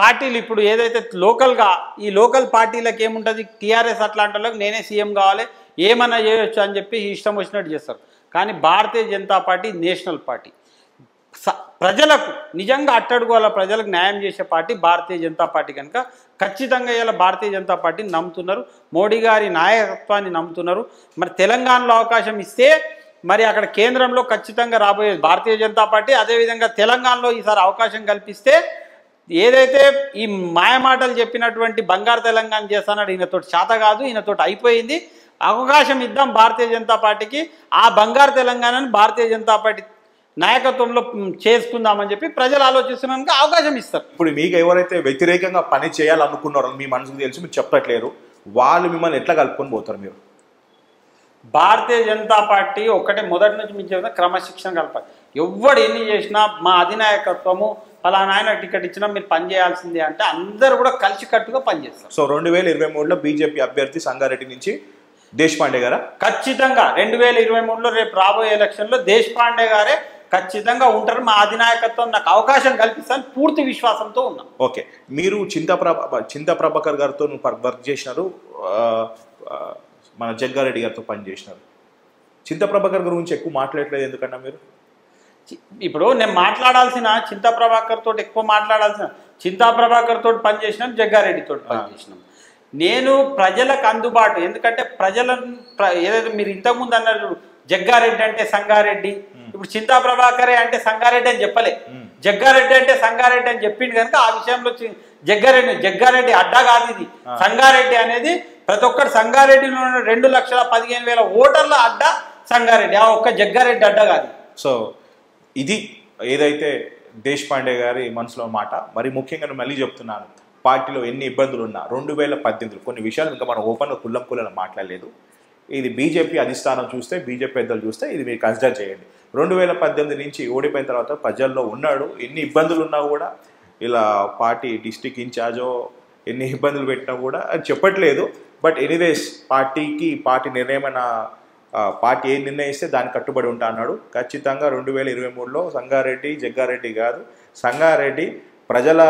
పార్టీలు ఇప్పుడు ఏదైతే లోకల్గా ఈ లోకల్ పార్టీలకు ఏముంటుంది, టీఆర్ఎస్ అట్లాంటి వాళ్ళకి నేనే సీఎం కావాలి, ఏమన్నా చేయవచ్చు అని చెప్పి ఇష్టం వచ్చినట్టు చేస్తారు. కానీ Bharatiya Janata party national party, ప్రజలకు నిజంగా అట్టడుగు వాళ్ళ ప్రజలకు న్యాయం చేసే పార్టీ భారతీయ జనతా పార్టీ. కనుక ఖచ్చితంగా ఇలా భారతీయ జనతా పార్టీని నమ్ముతున్నారు, మోడీ గారి నాయకత్వాన్ని నమ్ముతున్నారు. మరి తెలంగాణలో అవకాశం ఇస్తే మరి అక్కడ కేంద్రంలో ఖచ్చితంగా రాబోయే భారతీయ జనతా పార్టీ అదే విధంగా తెలంగాణలో ఈసారి అవకాశం కల్పిస్తే ఏదైతే ఈ మాయమాటలు చెప్పినటువంటి బంగారు తెలంగాణ చేస్తానని ఈయనతో చేత కాదు, ఈయనతో అయిపోయింది. అవకాశం ఇద్దాం భారతీయ జనతా పార్టీకి, ఆ బంగారు తెలంగాణను భారతీయ జనతా పార్టీ నాయకత్వంలో చేసుకుందామని చెప్పి ప్రజలు ఆలోచిస్తున్నాక అవకాశం ఇస్తారు. ఇప్పుడు మీకు ఎవరైతే వ్యతిరేకంగా పని చేయాలనుకున్నారో మీ మనసుకు తెలిసి మీరు చెప్పట్లేరు, వాళ్ళు మిమ్మల్ని ఎట్లా కలుపుకొని పోతారు? మీరు భారతీయ జనతా పార్టీ ఒక్కటే మొదటి నుంచి మేము చెప్తున్నా, క్రమశిక్షణ కలపాలి. ఎవడు ఎన్ని చేసినా మా అధినాయకత్వము ఫలానా ఆయన టికెట్ ఇచ్చినా మీరు పనిచేయాల్సిందే అంటే అందరు కూడా కలిసికట్టుగా పనిచేస్తారు. సో రెండు వేల ఇరవై మూడులో బీజేపీ అభ్యర్థి సంగారెడ్డి నుంచి దేశపాండే గారా? ఖచ్చితంగా రెండు వేల ఇరవై మూడులో రేపు రాబోయే ఎలక్షన్లో దేశపాండే గారే ఖచ్చితంగా ఉంటారు. మా అధినాయకత్వం నాకు అవకాశం కల్పిస్తాను, పూర్తి విశ్వాసంతో ఉన్నాం. ఓకే, మీరు చింతప్రభ చింతప్రభాకర్ గారితో వర్క్ చేసినారు, మన జగ్గారెడ్డి గారితో పనిచేసినారు. చింతప్రభాకర్ గురించి ఎక్కువ మాట్లాడలేదు ఎందుకన్నా మీరు? ఇప్పుడు నేను మాట్లాడాల్సిన చింతప్రభాకర్ తోటి ఎక్కువ మాట్లాడాల్సిన చింతప్రభాకర్ తోటి పనిచేసినాం, జగ్గారెడ్డితో పనిచేసినాం. నేను ప్రజలకు అందుబాటు, ఎందుకంటే ప్రజల ఏదైతే మీరు ఇంతకుముందు అన్నారు జగ్గారెడ్డి అంటే సంగారెడ్డి, ఇప్పుడు చింతప్రభాకరే అంటే సంగారెడ్డి అని చెప్పలే, జగ్గారెడ్డి అంటే సంగారెడ్డి అని చెప్పింది కనుక ఆ విషయంలో జగ్గారెడ్డి జగ్గారెడ్డి అడ్డా కాదు ఇది. సంగారెడ్డి అనేది ప్రతి ఒక్కరు సంగారెడ్డిలో రెండు లక్షల పదిహేను వేల ఓటర్ల అడ్డా సంగారెడ్డి, ఆ ఒక్క జగ్గారెడ్డి అడ్డా కాదు. సో ఇది ఏదైతే దేశపాండే గారి మనసులో మాట. మరి ముఖ్యంగా నేను మళ్ళీ చెప్తున్నాను, పార్టీలో ఎన్ని ఇబ్బందులు ఉన్నా రెండు వేల పద్దెనిమిదిలో కొన్ని విషయాలు ఇంకా మనం ఓపెన్గా కుల్లం కుల్లం మాట్లాడలేదు. ఇది బీజేపీ అధిష్టానం చూస్తే, బీజేపీ పెద్దలు చూస్తే ఇది మీరు కన్సిడర్ చేయండి. రెండు వేల పద్దెనిమిది నుంచి ఓడిపోయిన తర్వాత ప్రజల్లో ఉన్నాడు, ఎన్ని ఇబ్బందులు ఉన్నా కూడా ఇలా పార్టీ డిస్టిక్ ఇన్ఛార్జో ఎన్ని ఇబ్బందులు పెట్టినా కూడా అది చెప్పట్లేదు. బట్ ఎనీవేస్ పార్టీకి పార్టీ నిర్ణయమైన పార్టీ ఏం నిర్ణయిస్తే దాన్ని కట్టుబడి ఉంటా అన్నాడు. ఖచ్చితంగా రెండు వేల ఇరవై మూడులో సంగారెడ్డి జగ్గారెడ్డి కాదు, సంగారెడ్డి ప్రజల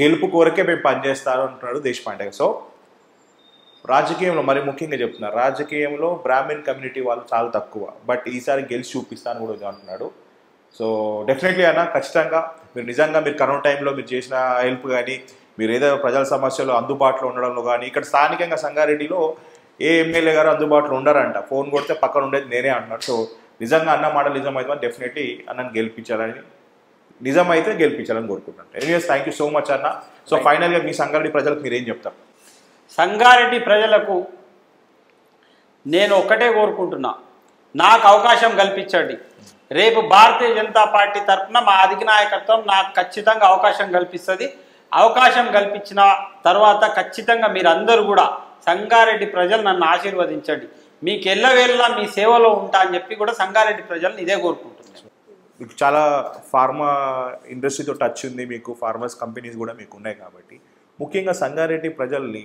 గెలుపు కోరికే మేము పనిచేస్తాను అంటున్నాడు దేశపాండే. సో రాజకీయంలో మరి ముఖ్యంగా చెప్తున్నారు, రాజకీయంలో బ్రాహ్మణ్ కమ్యూనిటీ వాళ్ళు చాలా తక్కువ, బట్ ఈసారి గెలిచి చూపిస్తాను కూడా అంటున్నాడు. సో డెఫినెట్లీ అన్న, ఖచ్చితంగా మీరు నిజంగా మీరు కరోనా టైంలో మీరు చేసిన హెల్ప్ కానీ, మీరు ఏదో ప్రజల సమస్యలు అందుబాటులో ఉండడంలో కానీ, ఇక్కడ స్థానికంగా సంగారెడ్డిలో ఏ ఎమ్మెల్యే గారు అందుబాటులో ఉండరంట, ఫోన్ కొడితే పక్కన ఉండేది నేనే అంటున్నాడు. సో నిజంగా అన్న మాటలు నిజమైతే మనం డెఫినెట్లీ అన్నను గెలిపించాలని, నిజమైతే గెలిపించాలని కోరుకుంటున్నాను. Anyways thank you so much అన్న. సో ఫైనల్గా మీ సంగారెడ్డి ప్రజలకు మీరేం చెప్తారు? సంగారెడ్డి ప్రజలకు నేను ఒక్కటే కోరుకుంటున్నా, నాకు అవకాశం కల్పించండి. రేపు భారతీయ జనతా పార్టీ తరఫున మా అధినాయకత్వం నాకు ఖచ్చితంగా అవకాశం కల్పిస్తుంది. అవకాశం కల్పించిన తర్వాత ఖచ్చితంగా మీరందరూ కూడా సంగారెడ్డి ప్రజలు నన్ను ఆశీర్వదించండి, మీకు ఎల్లవేళలా మీ సేవలో ఉంటా అని చెప్పి కూడా సంగారెడ్డి ప్రజలను ఇదే కోరుకుంటున్నాను. మీకు చాలా ఫార్మా ఇండస్ట్రీతో టచ్ ఉంది, మీకు ఫార్మర్స్ కంపెనీస్ కూడా మీకు ఉన్నాయి కాబట్టి ముఖ్యంగా సంగారెడ్డి ప్రజల్ని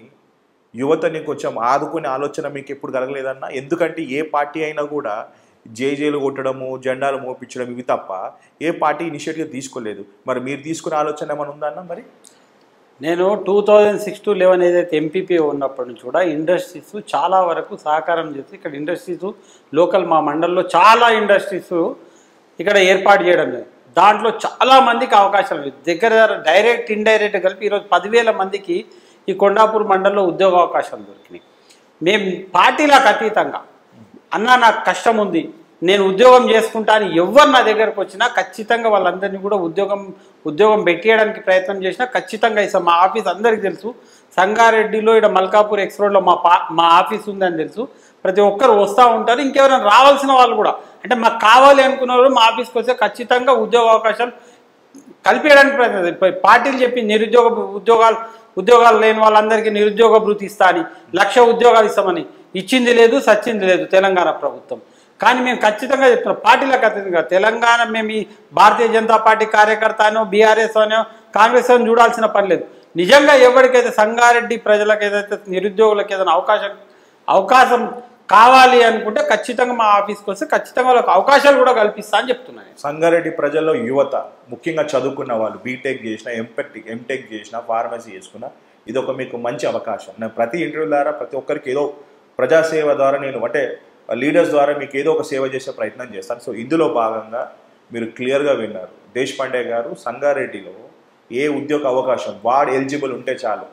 యువతని కొంచెం ఆదుకునే ఆలోచన మీకు ఎప్పుడు కలగలేదన్నా? ఎందుకంటే ఏ పార్టీ అయినా కూడా జేజేలు కొట్టడము జెండాలు మోపించడం ఇవి తప్ప ఏ పార్టీ ఇనిషియేటివ్ తీసుకోలేదు. మరి మీరు తీసుకునే ఆలోచన ఏమైనా ఉందన్నా? మరి నేను two thousand six to eleven ఏదైతే ఎంపీపీ ఉన్నప్పటి నుంచి కూడా ఇండస్ట్రీస్ చాలా వరకు సహకారం చేసి ఇక్కడ ఇండస్ట్రీస్ లోకల్ మా మండలిలో చాలా ఇండస్ట్రీస్ ఇక్కడ ఏర్పాటు చేయడం లేదు. దాంట్లో చాలామందికి అవకాశాలు లేదు, దగ్గర దగ్గర డైరెక్ట్ ఇండైరెక్ట్ కలిపి ఈరోజు పదివేల మందికి ఈ కొండాపూర్ మండలంలో ఉద్యోగ అవకాశాలు దొరికినాయి. మేము పార్టీలకు అతీతంగా అన్న నాకు కష్టం ఉంది నేను ఉద్యోగం చేసుకుంటా అని ఎవరు నా దగ్గరకు వచ్చినా ఖచ్చితంగా వాళ్ళందరినీ కూడా ఉద్యోగం ఉద్యోగం పెట్టేయడానికి ప్రయత్నం చేసినా ఖచ్చితంగా ఇస్తాం. మా ఆఫీస్ అందరికీ తెలుసు, సంగారెడ్డిలో ఇక్కడ మల్కాపూర్ ఎక్స్ రోడ్లో మా పా మా ఆఫీస్ ఉందని తెలుసు, ప్రతి ఒక్కరు వస్తూ ఉంటారు. ఇంకెవరైనా రావాల్సిన వాళ్ళు కూడా అంటే మాకు కావాలి అనుకున్న వాళ్ళు మా ఆఫీస్కి వస్తే ఖచ్చితంగా ఉద్యోగ అవకాశాలు కల్పించడానికి ప్రయత్నం. పార్టీలు చెప్పి నిరుద్యోగ ఉద్యోగాలు ఉద్యోగాలు లేని వాళ్ళందరికీ నిరుద్యోగ భృతి ఇస్తా అని లక్ష ఉద్యోగాలు ఇస్తామని ఇచ్చింది లేదు, సచ్చింది లేదు తెలంగాణ ప్రభుత్వం. కానీ మేము ఖచ్చితంగా చెప్తున్నాం పార్టీలకు అతీతంగా తెలంగాణ, మేము ఈ భారతీయ జనతా పార్టీ కార్యకర్తనో బీఆర్ఎస్ అనో కాంగ్రెస్ అని చూడాల్సిన పని లేదు. నిజంగా ఎవరికైతే సంగారెడ్డి ప్రజలకు ఏదైతే నిరుద్యోగులకు ఏదైనా అవకాశం అవకాశం కావాలి అనుకుంటే ఖచ్చితంగా మా ఆఫీస్కి వస్తే ఖచ్చితంగా వాళ్ళకి అవకాశాలు కూడా కల్పిస్తా అని చెప్తున్నాను. సంగారెడ్డి ప్రజల్లో యువత ముఖ్యంగా చదువుకున్న వాళ్ళు బీటెక్ చేసిన ఎంటెక్ ఎంటెక్ చేసిన ఫార్మసీ చేసుకున్న ఇది ఒక మీకు మంచి అవకాశం. నేను ప్రతి ఇంటర్వ్యూ ద్వారా ప్రతి ఒక్కరికి ఏదో ప్రజాసేవ ద్వారా నేను అంటే లీడర్స్ ద్వారా మీకు ఏదో ఒక సేవ చేసే ప్రయత్నం చేస్తాను. సో ఇందులో భాగంగా మీరు క్లియర్గా విన్నారు, దేశపాండే గారు సంగారెడ్డిలో ఏ ఉద్యోగ అవకాశం వాడు ఎలిజిబుల్ ఉంటే చాలు,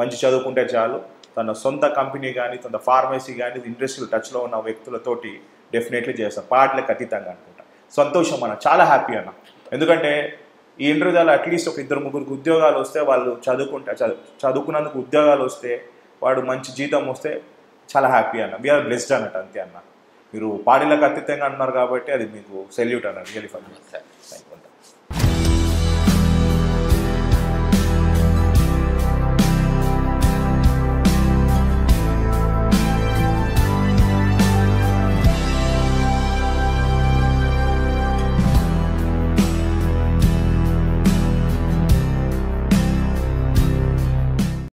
మంచి చదువుకుంటే చాలు, తన సొంత కంపెనీ కానీ తన ఫార్మసీ కానీ ఇండస్ట్రీలు టచ్లో ఉన్న వ్యక్తులతోటి డెఫినెట్లీ చేస్తాను పాటలకు అతీతంగా అనుకుంటా. సంతోషం అన్న, చాలా హ్యాపీ అన్న. ఎందుకంటే ఈ ఇంటర్వ్యూలో అట్లీస్ట్ ఒక ఇద్దరు ముగ్గురికి ఉద్యోగాలు వస్తే, వాళ్ళు చదువుకుంటే చదువు చదువుకున్నందుకు ఉద్యోగాలు వస్తే, వాడు మంచి జీతం వస్తే చాలా హ్యాపీ అన్న. వీఆర్ బ్లెస్డ్ అన్నట్టు, అంతే అన్న. మీరు పాటలకు అతీతంగా అంటున్నారు కాబట్టి అది మీకు సెల్యూట్ అన్న, రియలీ ఫర్.